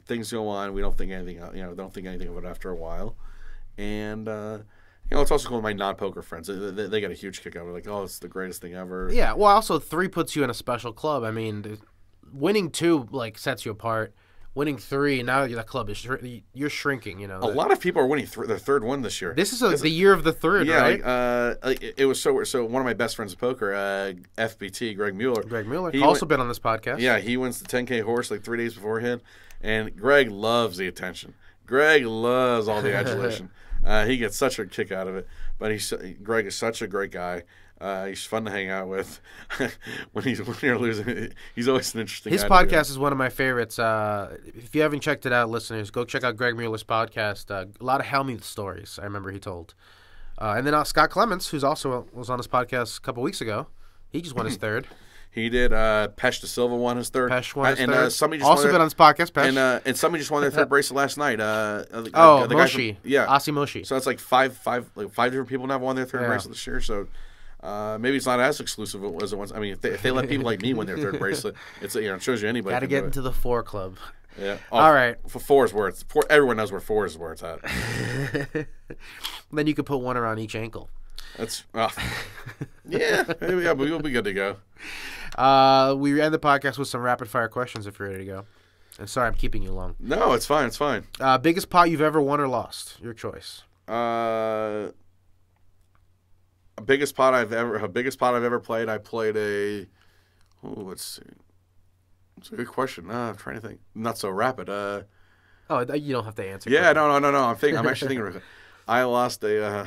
Things go on. We don't think anything, you know. Don't think anything of it after a while, and you know, it's also cool with my non-poker friends. They get a huge kick out of it. Like, oh, it's the greatest thing ever. Yeah. Well, also 3 puts you in a special club. I mean, winning 2 like sets you apart. winning three, now the club is you're shrinking. You know, a lot of people are winning their third one this year. This is the year of the third, yeah, right? It was so weird. So one of my best friends of poker, FBT, Greg Mueller. Greg Mueller, also been on this podcast. Yeah, he wins the 10K horse like 3 days beforehand, and Greg loves the attention. Greg loves all the adulation. He gets such a kick out of it. But Greg is such a great guy. He's fun to hang out with. When you're losing, he's always an interesting guy. His podcast is one of my favorites. If you haven't checked it out, listeners, go check out Greg Mueller's podcast. A lot of Helmuth stories I remember he told. And then Scott Clements, who's also was on his podcast a couple weeks ago. He just won his third. He did. Pesh da Silva won his third. Pesh won his third. Somebody just also been on this podcast, Pesh. And somebody just won their third bracelet last night. The Moshi. Guy from, yeah. Asi Moshi. So it's like five different people now won their third bracelet this year. So... maybe it's not as exclusive as it was. I mean, if they let people like me win their third bracelet, it's it shows you anybody. Got to get into the four club. Yeah. Oh, all right. Four is where it's four. Everyone knows where four is where it's at. Then you could put one around each ankle. That's yeah, but we'll be good to go. We end the podcast with some rapid fire questions if you're ready to go. And sorry, I'm keeping you long. No, it's fine. It's fine. Biggest pot you've ever won or lost? Your choice. Biggest pot I've ever played. I played a let's see. It's a good question. I'm trying to think. Not so rapid. Oh, you don't have to answer. Yeah, no. I'm actually thinking. I lost a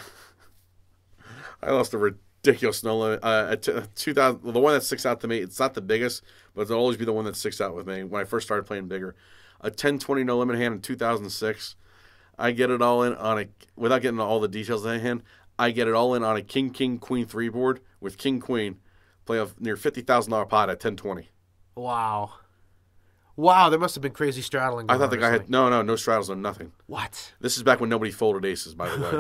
ridiculous no limit. 2000. The one that sticks out to me. It's not the biggest, but it'll always be the one that sticks out with me. When I first started playing bigger, a 10-20 no limit hand in 2006. I get it all in on a without getting all the details in that hand. I get it all in on a king-king-queen-3 board with king-queen, play a near $50,000 pot at 10-20. Wow. Wow, there must have been crazy straddling. I thought the guy had – no straddles, no nothing. What? This is back when nobody folded aces, by the way.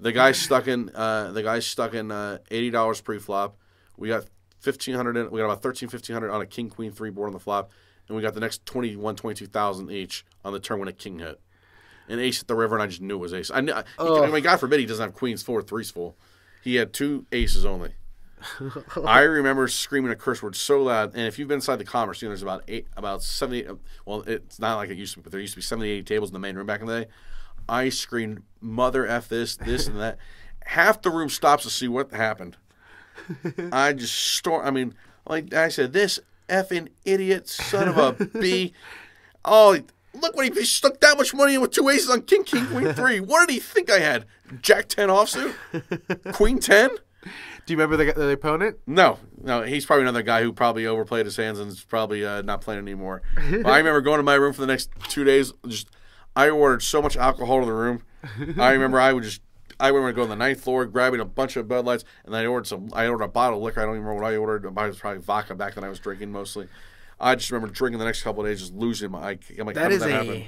The guy stuck in $80 pre-flop. We got $1,500 – we got about $1,300, $1,500 on a king-queen-3 board on the flop, and we got the next $22,000 each on the turn when a king hit. An ace at the river, and I just knew it was ace. I mean, God forbid he doesn't have queens full or threes full. He had two aces only. I remember screaming a curse word so loud. And if you've been inside the Commerce, you know, there's about 70. Well, it's not like it used to be, but there used to be 70, 80 tables in the main room back in the day. I screamed, "Mother F this and that." Half the room stops to see what happened. I just stormed. I mean, like I said, this effing idiot son of a b. Oh. Look what he stuck that much money in with two aces on king-king-queen-3. What did he think I had? Jack-10 offsuit? Queen-10? Do you remember the opponent? No. No, he's probably another guy who probably overplayed his hands and is probably not playing anymore. But I remember going to my room for the next 2 days. I ordered so much alcohol to the room. I remember going to the 9th floor, grabbing a bunch of Bud Lights, and then I ordered a bottle of liquor. I don't even remember what I ordered. It was probably vodka back then. I was drinking mostly. I just remember drinking the next couple of days, just losing my. I'm like, that is a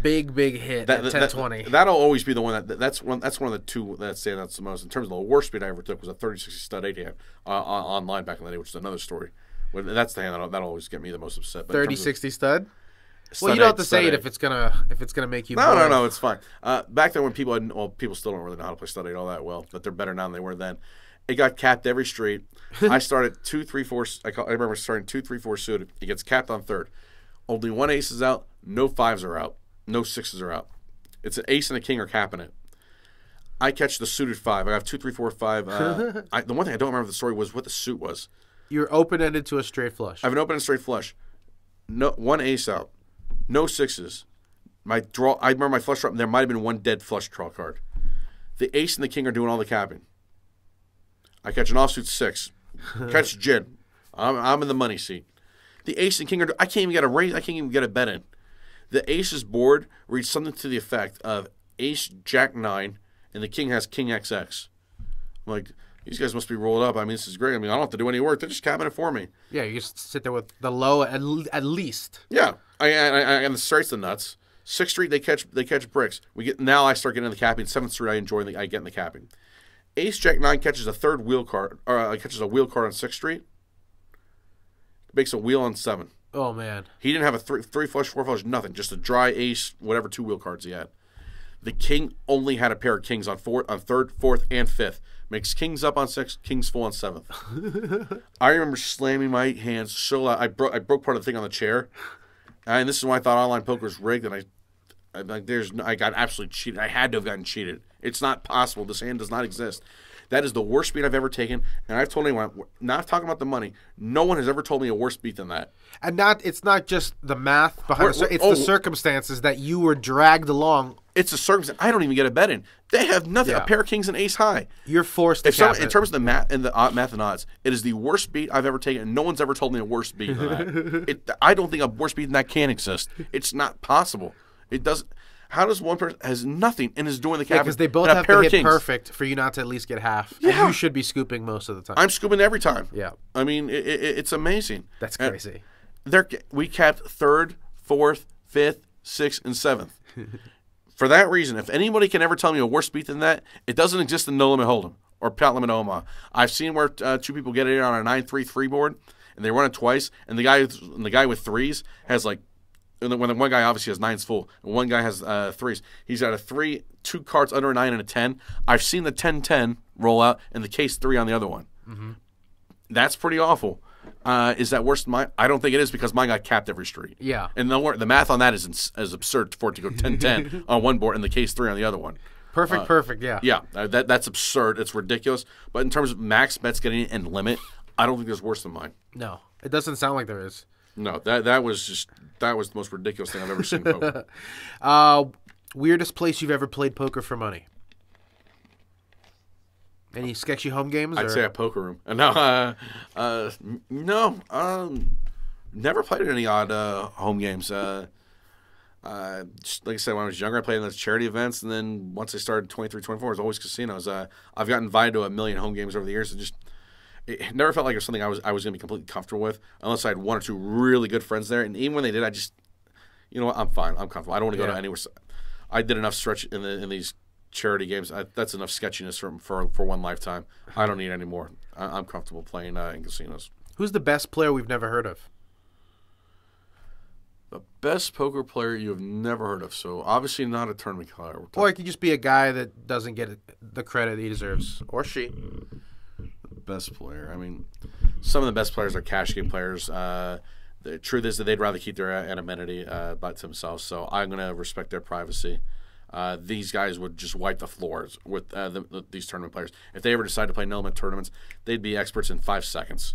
big hit. That 10-20. That'll always be the one that's one of the two that stand out the most in terms of the worst beat I ever took was a 30-60 stud 8 hand online back in the day, which is another story. That's the hand that'll always get me the most upset. 30-60 stud. Well, you don't have to say it if it's gonna make you. No, it's fine. Back then when people hadn't, well, people still don't really know how to play stud 8 all that well, but they're better now than they were then. It got capped every street. I started 2-3-4. I remember starting 2-3-4 suited. It gets capped on third. Only one ace is out. No fives are out. No sixes are out. It's an ace and a king are capping it. I catch the suited five. I have 2-3-4-5. The one thing I don't remember the story was what the suit was. You're open ended to a straight flush. I have an open ended straight flush. No one ace out. No sixes. My draw. I remember my flush draw. There might have been one dead flush draw card. The ace and the king are doing all the capping. I catch an offsuit six. Catch gin. I'm in the money seat. The ace and king are. I can't even get a raise. I can't even get a bet in. The ace's board reads something to the effect of ace jack nine, and the king has king xx. I'm like, these guys must be rolled up. I mean, this is great. I mean, I don't have to do any work. They're just capping it for me. Yeah, you just sit there with the low at least. Yeah, and the straight's the nuts. 6th Street they catch bricks. I start getting in the capping. 7th Street I get in the capping. Ace Jack Nine catches a third wheel card, or catches a wheel card on 6th Street. Makes a wheel on 7. Oh man! He didn't have a three flush, four flush, nothing. Just a dry ace, whatever two wheel cards he had. The king only had a pair of kings on 3rd, 4th, and 5th. Makes kings up on 6th, kings full on 7th. I remember slamming my hands so loud I broke part of the thing on the chair. And this is why I thought online poker was rigged, and I got absolutely cheated. I had to have gotten cheated. It's not possible. This hand does not exist. That is the worst beat I've ever taken, and I've told anyone, not talking about the money, no one has ever told me a worse beat than that. And it's not just the math behind it. It's the circumstances that you were dragged along. It's a circumstance. I don't even get a bet in. They have nothing. Yeah. A pair of kings and ace high. You're forced to cap it. In terms of the math and odds, it is the worst beat I've ever taken, and no one's ever told me a worse beat than that. I don't think a worse beat than that can exist. It's not possible. It doesn't. How does one person has nothing and is doing the cap? Because they both have to hit perfect for you not to at least get half. Yeah. And you should be scooping most of the time. I'm scooping every time. Yeah. I mean, it's amazing. That's crazy. We capped 3rd, 4th, 5th, 6th, and 7th. For that reason, if anybody can ever tell me a worse beat than that, it doesn't exist in No Limit Hold'em or Pat Limit Omaha. I've seen where two people get it on a 9-3-3 board and they run it twice, and the guy with threes has like. And then when one guy obviously has nines full, and one guy has threes. He's got a 3, 2 cards under a 9, and a 10. I've seen the 10-10 roll out and the case 3 on the other one. Mm-hmm. That's pretty awful. Is that worse than mine? I don't think it is, because mine got capped every street. Yeah. And the math on that is absurd for it to go 10-10 on one board and the case 3 on the other one. Perfect, perfect, yeah. Yeah, that's absurd. It's ridiculous. But in terms of max bets getting in and limit, I don't think there's worse than mine. No, it doesn't sound like there is. No, that was the most ridiculous thing I've ever seen poker. Weirdest place you've ever played poker for money? Any sketchy home games? I'd say a poker room. No, never played at any odd home games. Like I said, when I was younger, I played in those charity events, and then once I started 23, 24, it was always casinos. I've gotten invited to a million home games over the years, and just. It never felt like it was something I was going to be completely comfortable with, unless I had one or two really good friends there. And even when they did, I just, you know what, I'm fine. I'm comfortable. I don't want to go to anywhere. I did enough stretch in these charity games. That's enough sketchiness for one lifetime. I don't need any more. I'm comfortable playing in casinos. Who's the best player we've never heard of? The best poker player you've never heard of. So obviously not a tournament player. Or it could just be a guy that doesn't get the credit he deserves. Or she. Best player. I mean, some of the best players are cash game players. The truth is that they'd rather keep their anonymity by themselves, so I'm going to respect their privacy. These guys would just wipe the floors with these tournament players. If they ever decide to play no limit tournaments, they'd be experts in 5 seconds.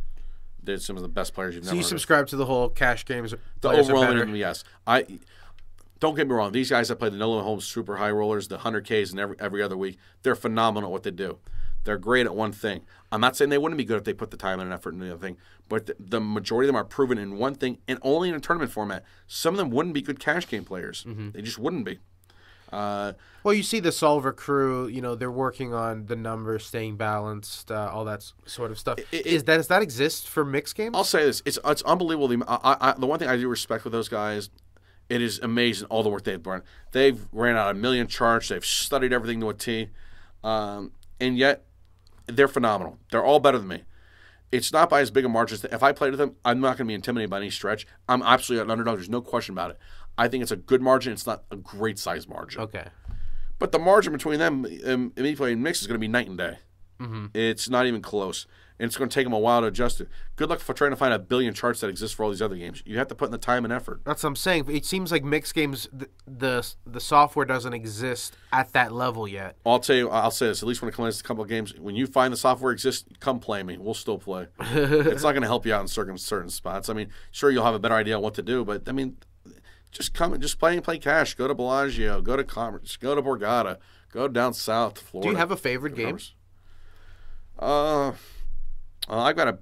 They're some of the best players you've never heard of. So you subscribe to the whole cash games? The overall, yes. Don't get me wrong. These guys that play the no limit homes, super high rollers, the 100Ks, and every other week, they're phenomenal at what they do. They're great at one thing. I'm not saying they wouldn't be good if they put the time and effort into the other thing, but the majority of them are proven in one thing and only in a tournament format. Some of them wouldn't be good cash game players. Mm-hmm. They just wouldn't be. Well, you see the solver crew, you know, they're working on the numbers, staying balanced, all that sort of stuff. Does that exist for mixed games? I'll say this. It's unbelievable. The one thing I do respect with those guys, it is amazing all the work they've done. They've ran out a million charts. They've studied everything to a T. And yet... they're phenomenal. They're all better than me. It's not by as big a margin. If I played with them, I'm not going to be intimidated by any stretch. I'm absolutely an underdog. There's no question about it. I think it's a good margin. It's not a great size margin. Okay. But the margin between them and me playing mixed is going to be night and day. Mm-hmm. It's not even close. And it's going to take them a while to adjust it. Good luck for trying to find a billion charts that exist for all these other games. You have to put in the time and effort. That's what I'm saying. It seems like mixed games, the software doesn't exist at that level yet. I'll say this, at least when it comes to a couple of games, when you find the software exists, come play me. We'll still play. It's not going to help you out in certain spots. I mean, sure, you'll have a better idea of what to do, but, I mean, just come and just play cash. Go to Bellagio. Go to Commerce. Go to Borgata. Go down south to Florida. Do you have a favorite game? I've got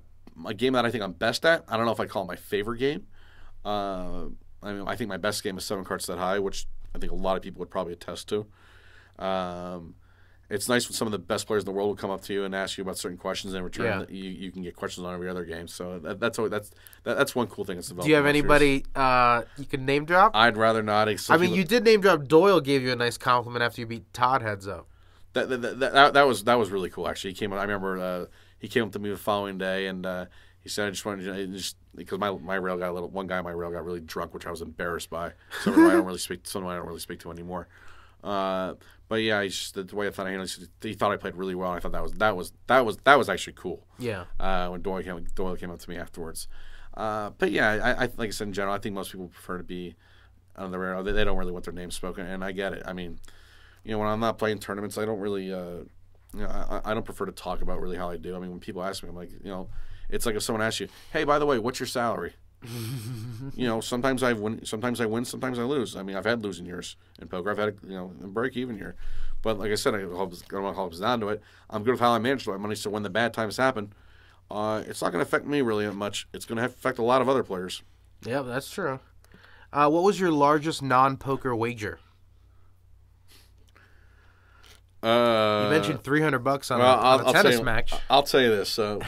a game that I think I'm best at. I don't know if I call it my favorite game. I mean, I think my best game is 7 Cards That High, which I think a lot of people would probably attest to. It's nice when some of the best players in the world will come up to you and ask you about certain questions, and in return you can get questions on every other game. So that's one cool thing that's developed. Do you have anybody you can name drop? I'd rather not. I mean, you did name drop. Doyle gave you a nice compliment after you beat Todd heads up. That was really cool. Actually, he came. I remember. He came up to me the following day, and he said, "I just wanted to just because my rail got one guy really drunk, which I was embarrassed by. Someone I don't really speak to anymore. But yeah, the way I thought I handled it, he thought I played really well. And I thought that was actually cool. Yeah. When Doyle came up to me afterwards, But yeah, I like I said, in general, I think most people prefer to be on the radar. They don't really want their name spoken, and I get it. I mean, you know, when I'm not playing tournaments, I don't really, you know, I don't prefer to talk about really how I do. I mean, when people ask me, I'm like, you know, it's like if someone asks you, hey, by the way, what's your salary? You know, sometimes I win, sometimes I lose. I mean, I've had losing years in poker. I've had a, you know, a break-even year. But like I said, I don't hope down to it. I'm good with how I manage my money, so when the bad times happen, it's not going to affect me really much. It's going to affect a lot of other players. Yeah, that's true. What was your largest non-poker wager? You mentioned $300 on, a tennis match. I'll tell you this. So,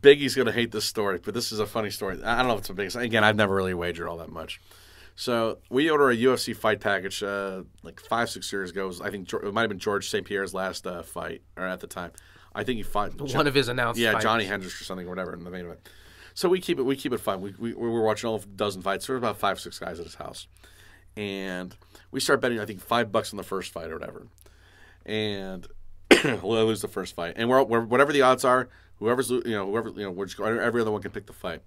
Biggie's going to hate this story, but this is a funny story. I don't know if it's the biggest. Again, I've never really wagered all that much. So we ordered a UFC fight package like 5-6 years ago. I think it might have been George St. Pierre's last fight, or at the time. I think he fought one of his announced fights. Johnny Hendricks or something or whatever in the main event. So we keep it fun. We were watching all of a dozen fights. There were about 5-6 guys at his house, and we start betting. I think $5 on the first fight or whatever, and we'll lose the first fight. And we're whatever the odds are, whoever we're just, every other one can pick the fight.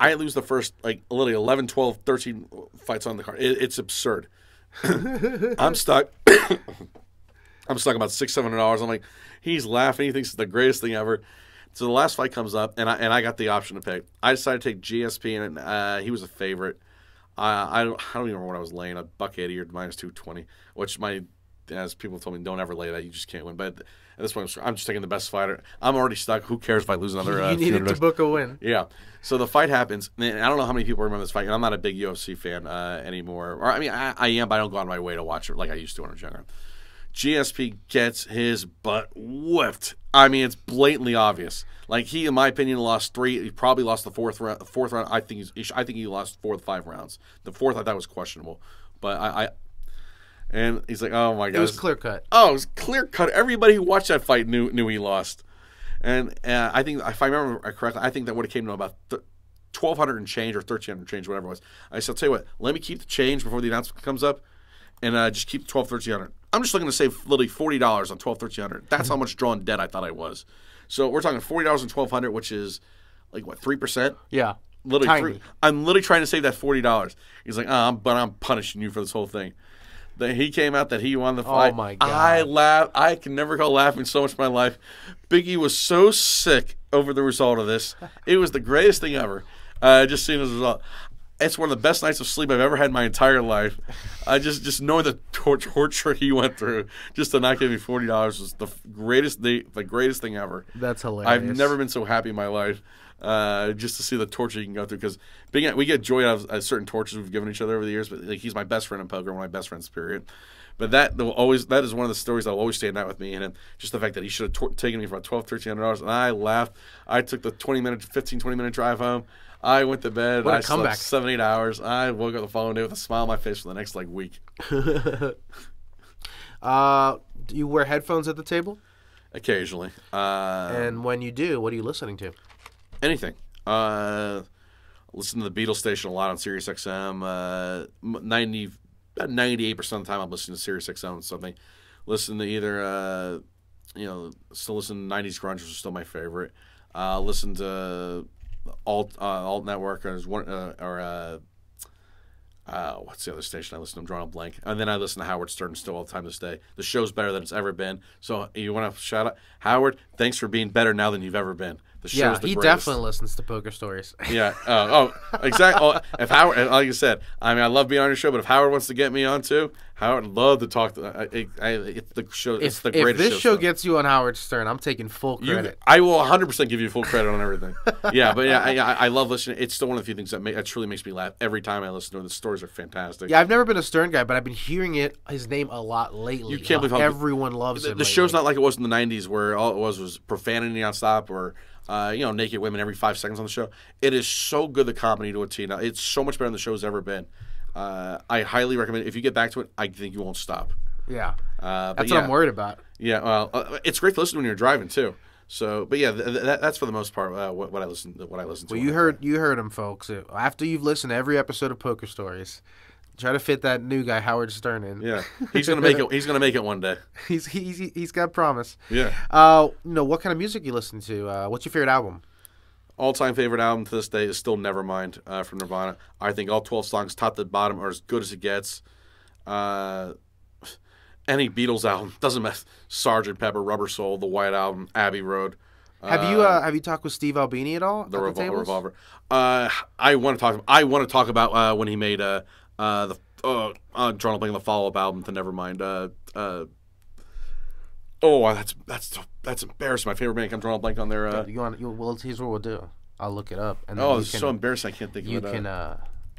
I lose the first like literally 11, 12, 13 fights on the card. It's absurd. I'm stuck. I'm stuck about $600, $700. I'm like, he's laughing. He thinks it's the greatest thing ever. So the last fight comes up, and I got the option to pick. I decided to take GSP, and he was a favorite. I don't even remember what I was laying, $1.80 or -220, which as people told me, don't ever lay that. You just can't win. But at this point, I'm just taking the best fighter. I'm already stuck. Who cares if I lose another? You needed to book a win. Yeah. So the fight happens, and I don't know how many people remember this fight. And I'm not a big UFC fan anymore. Or I mean, I am, but I don't go out of my way to watch it like I used to when I was younger. GSP gets his butt whipped. I mean, it's blatantly obvious. Like he, in my opinion, lost three. He probably lost the fourth round. I think he lost 4 of 5 rounds. The fourth I thought was questionable, but and he's like, oh my god, it was clear cut. Oh, it was clear cut. Everybody who watched that fight knew he lost. And I think if I remember correctly, I think that would have came to about 1,200 and change or 1,300 change, whatever it was. I said, I'll tell you what, let me keep the change before the announcement comes up, and just keep the 1,300. I'm just looking to save literally $40 on 1,300. That's how much drawn debt I thought I was. So we're talking $40 on 1,200, which is like what, 3%? Yeah, literally tiny. I'm literally trying to save that $40. He's like, oh, but I'm punishing you for this whole thing. That he came out, that he won the fight. Oh my god! I laugh. I can never go laughing so much in my life. Biggie was so sick over the result of this. It was the greatest thing ever. Just seeing his result. It's one of the best nights of sleep I've ever had in my entire life. I just knowing the torture he went through just to not give me $40 was the greatest thing ever. That's hilarious. I've never been so happy in my life just to see the torture you can go through, because we get joy out of certain tortures we've given each other over the years. But like, he's my best friend in poker, one of my best friends, period. But that is one of the stories that will always stand out with me, and just the fact that he should have taken me for about $1,200, $1,300, and I laughed. I took the 15, 20-minute drive home. I went to bed. I slept 7-8 hours. I woke up the following day with a smile on my face for the next like week. Do you wear headphones at the table? Occasionally. And when you do, what are you listening to? Anything. Listen to the Beatles station a lot on SiriusXM. 98% of the time I'm listening to SiriusXM or something. Listen to either still listen to 90s grunge, which is still my favorite. Listen to Alt Network, or what's the other station I listen to? I'm drawing a blank. And then I listen to Howard Stern still all the time this day. The show's better than it's ever been. So you want to shout out Howard? Thanks for being better now than you've ever been. The show's the greatest. Yeah, he definitely listens to Poker Stories. Yeah. Exactly. If Howard, like you said, I mean, I love being on your show, but if Howard wants to get me on too, Howard would love to talk to. It's the show. It's the greatest show. If this show gets you on Howard Stern, I'm taking full credit. I will 100% give you full credit on everything. Yeah, but yeah, I love listening. It's still one of the few things that truly makes me laugh every time I listen to it. The stories are fantastic. Yeah, I've never been a Stern guy, but I've been hearing his name a lot lately. You can't believe how everyone loves him. The show's not like it was in the '90s, where all it was profanity nonstop, or naked women every 5 seconds on the show. It is so good, the comedy to a T now. It's so much better than the show's ever been. I highly recommend it. If you get back to it, I think you won't stop. Yeah. That's what I'm worried about. Yeah. Well, it's great to listen to when you're driving too. So, but yeah, that's for the most part what I listen to. Well, you heard him, folks. After you've listened to every episode of Poker Stories, try to fit that new guy Howard Stern in. Yeah, he's gonna make it. He's gonna make it one day. He's got promise. Yeah. What kind of music you listen to? What's your favorite album? all-time favorite album to this day is still Nevermind from Nirvana. I think all 12 songs, top to bottom, are as good as it gets. Any Beatles album doesn't matter. Sgt. Pepper, Rubber Soul, The White Album, Abbey Road. Have you talked with Steve Albini at all? The Revolver. I want to talk. I want to talk about when he made the follow-up album to Nevermind. Oh, that's embarrassing. My favorite band. I'm drawing a blank on their. Well, here's what we'll do. I'll look it up. And then it's so embarrassing. I can't think of it.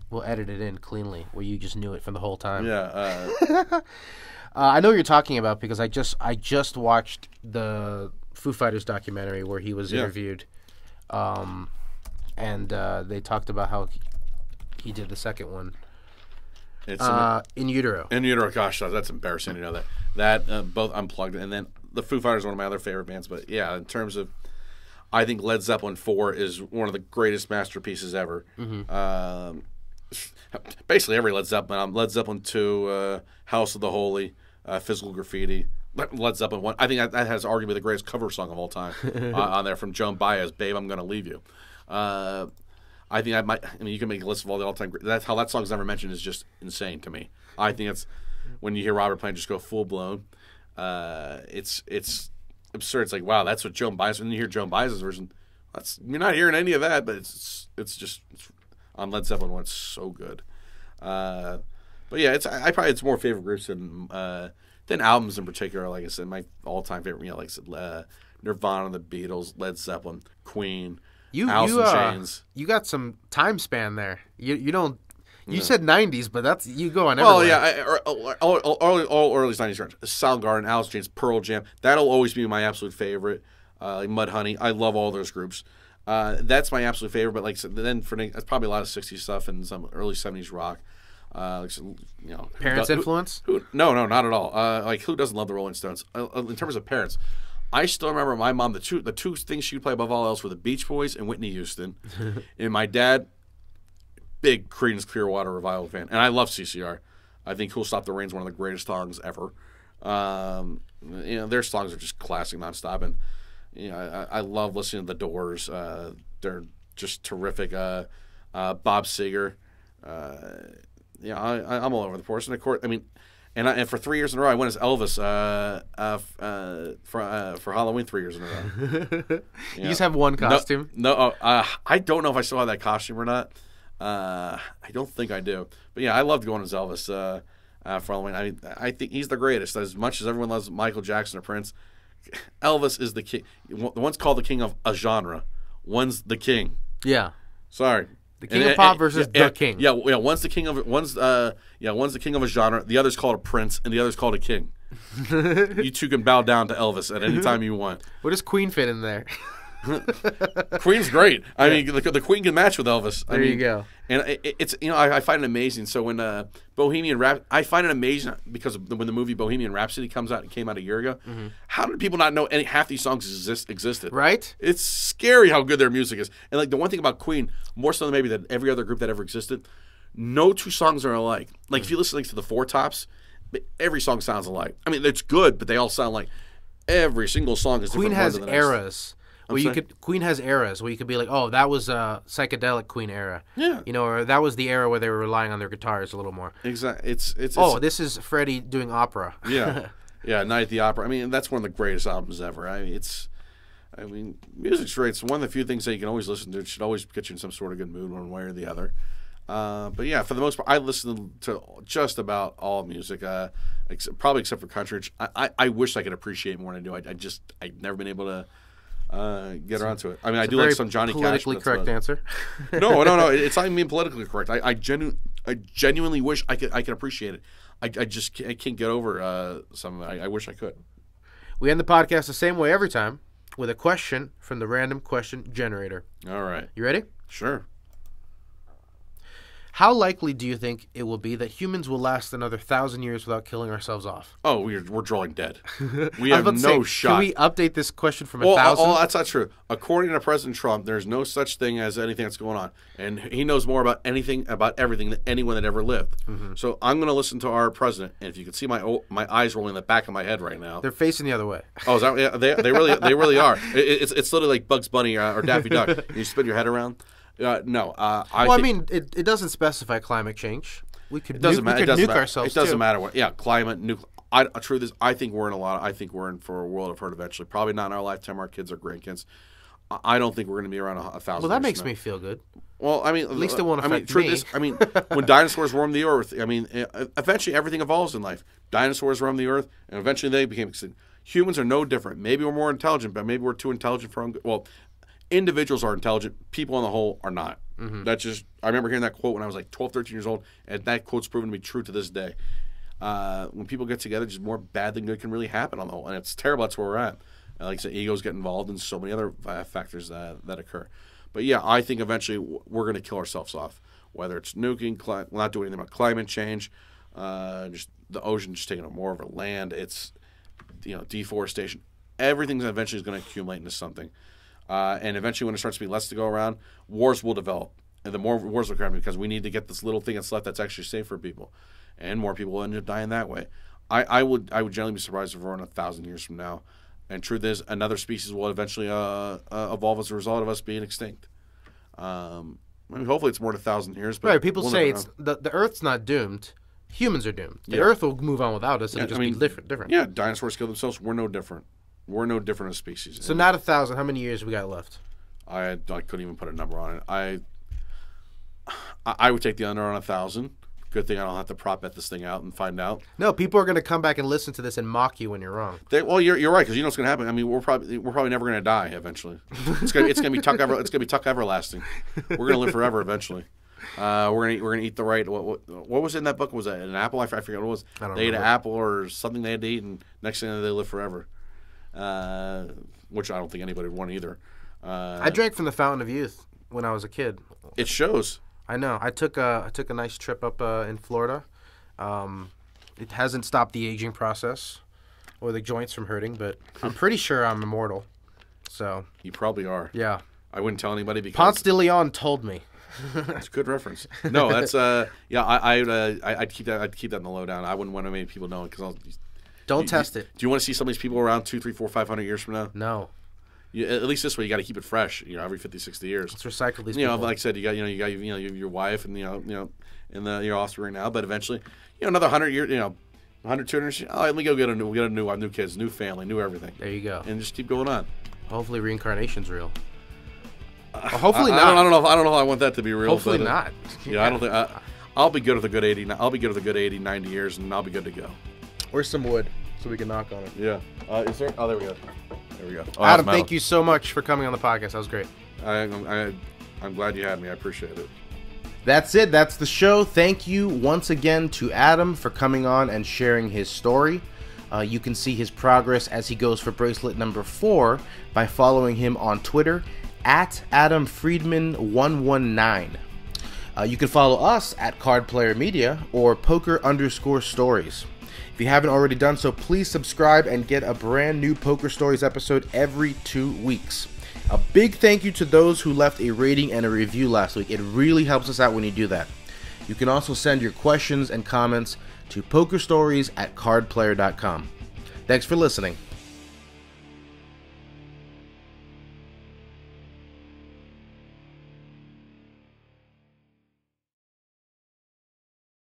We'll edit it in cleanly where you just knew it from the whole time. Yeah. I know what you're talking about because I just watched the Foo Fighters documentary where he was interviewed, and they talked about how he did the second one. It's In Utero. In Utero. Gosh, that's embarrassing to know that. Both Unplugged, and then the Foo Fighters are one of my other favorite bands. But yeah, in terms of, I think Led Zeppelin 4 is one of the greatest masterpieces ever. Mm-hmm. Basically every Led Zeppelin. Led Zeppelin 2, House of the Holy, Physical Graffiti. Led Zeppelin 1. I think that has arguably the greatest cover song of all time on there from Joan Baez, Babe, I'm Gonna Leave You. I think I might. I mean, you can make a list of all the all-time. That's how that song's never mentioned is just insane to me. I think it's when you hear Robert Plant just go full blown. It's absurd. It's like, wow, that's what Joan Baez. When you hear Joan Baez's version, that's you're not hearing any of that. But it's just on Led Zeppelin 1. It's so good. But yeah, it's more favorite groups than albums in particular. Like I said, my all-time favorite. You know, like I said, Nirvana, The Beatles, Led Zeppelin, Queen. You got some time span there. You said 90s, but that's you go on. Well, all early 90s. Soundgarden, Alice in Chains, Pearl Jam. That'll always be my absolute favorite. Mudhoney. I love all those groups. That's my absolute favorite. But like so then for that's probably a lot of 60s stuff and some early 70s rock. Parents influence? No, not at all. Who doesn't love the Rolling Stones? In terms of parents. I still remember my mom, the two things she would play above all else were the Beach Boys and Whitney Houston. And my dad, big Creedence Clearwater Revival fan. And I love CCR. I think Who'll Stop the Rain is one of the greatest songs ever. Their songs are just classic nonstop. And, I love listening to The Doors. They're just terrific. Bob Seger. I'm all over the place. And, of course, I mean... And for 3 years in a row, I went as Elvis for Halloween 3 years in a row. You just have one costume? No, I don't know if I still have that costume or not. I don't think I do. But, yeah, I loved going as Elvis for Halloween. I think he's the greatest. As much as everyone loves Michael Jackson or Prince, Elvis is the king. One's called the king of a genre. One's the king. Yeah. Sorry. The king of pop versus the king. Yeah. One's the king of a genre. The other's called a prince, and the other's called a king. You two can bow down to Elvis at any time you want. Where does Queen fit in there? Queen's great. I mean, the Queen can match with Elvis. There you go. And I find it amazing. So when Bohemian Rhapsody, I find it amazing because when the movie Bohemian Rhapsody came out a year ago, how did people not know half these songs existed? Right? It's scary how good their music is. And like the one thing about Queen, more so than maybe than every other group that ever existed, no two songs are alike. Like if you listen to the Four Tops, every song sounds alike. I mean, it's good, but they all sound like every single song is Queen different. Queen has eras. Queen has eras where you could be like, oh, that was a psychedelic Queen era, or that was the era where they were relying on their guitars a little more. Exactly. This is Freddie doing opera. yeah, Night at the Opera. I mean, that's one of the greatest albums ever. I mean, music's great. It's one of the few things that you can always listen to. It should always get you in some sort of good mood, one way or the other. But yeah, for the most part, I listen to just about all music, probably except for country. I wish I could appreciate more than I do. I've never been able to. Get around to it. I mean, I do like some Johnny Cash. Politically correct answer. No. It's not even being politically correct. I genuinely wish I could appreciate it. I just can't get over some of it. I wish I could. We end the podcast the same way every time with a question from the random question generator. All right. You ready? Sure. How likely do you think it will be that humans will last another 1,000 years without killing ourselves off? Oh, we're drawing dead. We have no shot. Can we update this question from 1,000? Oh, that's not true. According to President Trump, there's no such thing as anything that's going on. And he knows more about anything, about everything, than anyone that ever lived. Mm-hmm. So I'm going to listen to our president. And if you can see my eyes rolling in the back of my head right now. They're facing the other way. Oh, is that, yeah, they really are. It's literally like Bugs Bunny or Daffy Duck. You spin your head around. I mean, it doesn't specify climate change. We could nuke ourselves. It doesn't matter what. Yeah, climate, nuclear. Truth is, I think we're in I think we're in for a world of hurt eventually. Probably not in our lifetime, our kids or grandkids. I don't think we're going to be around 1,000 years. Well, that makes me feel good. Well, I mean, at least it won't affect me. Truth is, I mean, when dinosaurs roamed the earth, I mean, eventually everything evolves in life. Dinosaurs roamed the earth, and eventually they became extinct. Humans are no different. Maybe we're more intelligent, but maybe we're too intelligent for our own. Well, individuals are intelligent. People on the whole are not. Mm-hmm. That's just, I remember hearing that quote when I was like 12, 13 years old, and that quote's proven to be true to this day. When people get together, just more bad than good can really happen on the whole, and it's terrible. That's where we're at. Like I said, egos get involved and so many other factors that occur. But yeah, I think eventually we're going to kill ourselves off, whether it's nuking, not doing anything about climate change, just the ocean just taking up more of our land. It's, you know, deforestation. Everything eventually is going to accumulate into something. And eventually when it starts to be less to go around, wars will develop. And the more wars will come because we need to get this little thing that's left that's actually safe for people. And more people will end up dying that way. I would generally be surprised if we're in 1,000 years from now. And truth is, another species will eventually evolve as a result of us being extinct. I mean, hopefully it's more than 1,000 years. But right, people say it's the Earth's not doomed. Humans are doomed. The Earth will move on without us. It'll just be different. Yeah, dinosaurs killed themselves. We're no different. We're no different as species. So not 1,000. How many years we got left? I couldn't even put a number on it. I would take the under on 1,000. Good thing I don't have to prop bet this thing out and find out. No, people are going to come back and listen to this and mock you when you're wrong. Well, you're right, because you know what's going to happen. I mean, we're probably never going to die eventually. It's going to be tuck everlasting. We're going to live forever eventually. We're gonna eat the right. What was in that book? Was that an apple? I forget what it was. I don't remember. Ate an apple or something they had to eat, and next thing they live forever. Which I don't think anybody would want either. I drank from the fountain of youth when I was a kid. It shows. I know. I took a nice trip up in Florida. It hasn't stopped the aging process or the joints from hurting, but I'm pretty sure I'm immortal. So you probably are. Yeah. I wouldn't tell anybody because Ponce de Leon told me. That's a good reference. No, that's yeah. I'd keep that in the lowdown. I wouldn't want to make people know it because I'll. Don't test it. Do you want to see some of these people around 200, 300, 400, 500 years from now? No. At least this way, you got to keep it fresh. You know, every 50, 60 years. Let's recycle these. You know, like I said, you got your wife and your offspring now, but eventually, you know, another 100 years, you know, 100, 200 years. Oh, let me go get a new kids, new family, new everything. There you go. And just keep going on. Hopefully, reincarnation's real. Hopefully not. I don't know if I want that to be real. Hopefully but, not. Yeah, I don't think I'll be good with a good 80. I'll be good with a good 80, 90 years, and I'll be good to go. Where's some wood so we can knock on it? Yeah. Is there? Oh, there we go. There we go. Oh, Adam, thank you so much for coming on the podcast. That was great. I'm glad you had me. I appreciate it. That's it. That's the show. Thank you once again to Adam for coming on and sharing his story. You can see his progress as he goes for bracelet number 4 by following him on Twitter at Adam Friedman 119. You can follow us at Card Player Media or Poker_Stories. If you haven't already done so, please subscribe and get a brand new Poker Stories episode every 2 weeks. A big thank you to those who left a rating and a review last week. It really helps us out when you do that. You can also send your questions and comments to pokerstories@cardplayer.com. Thanks for listening.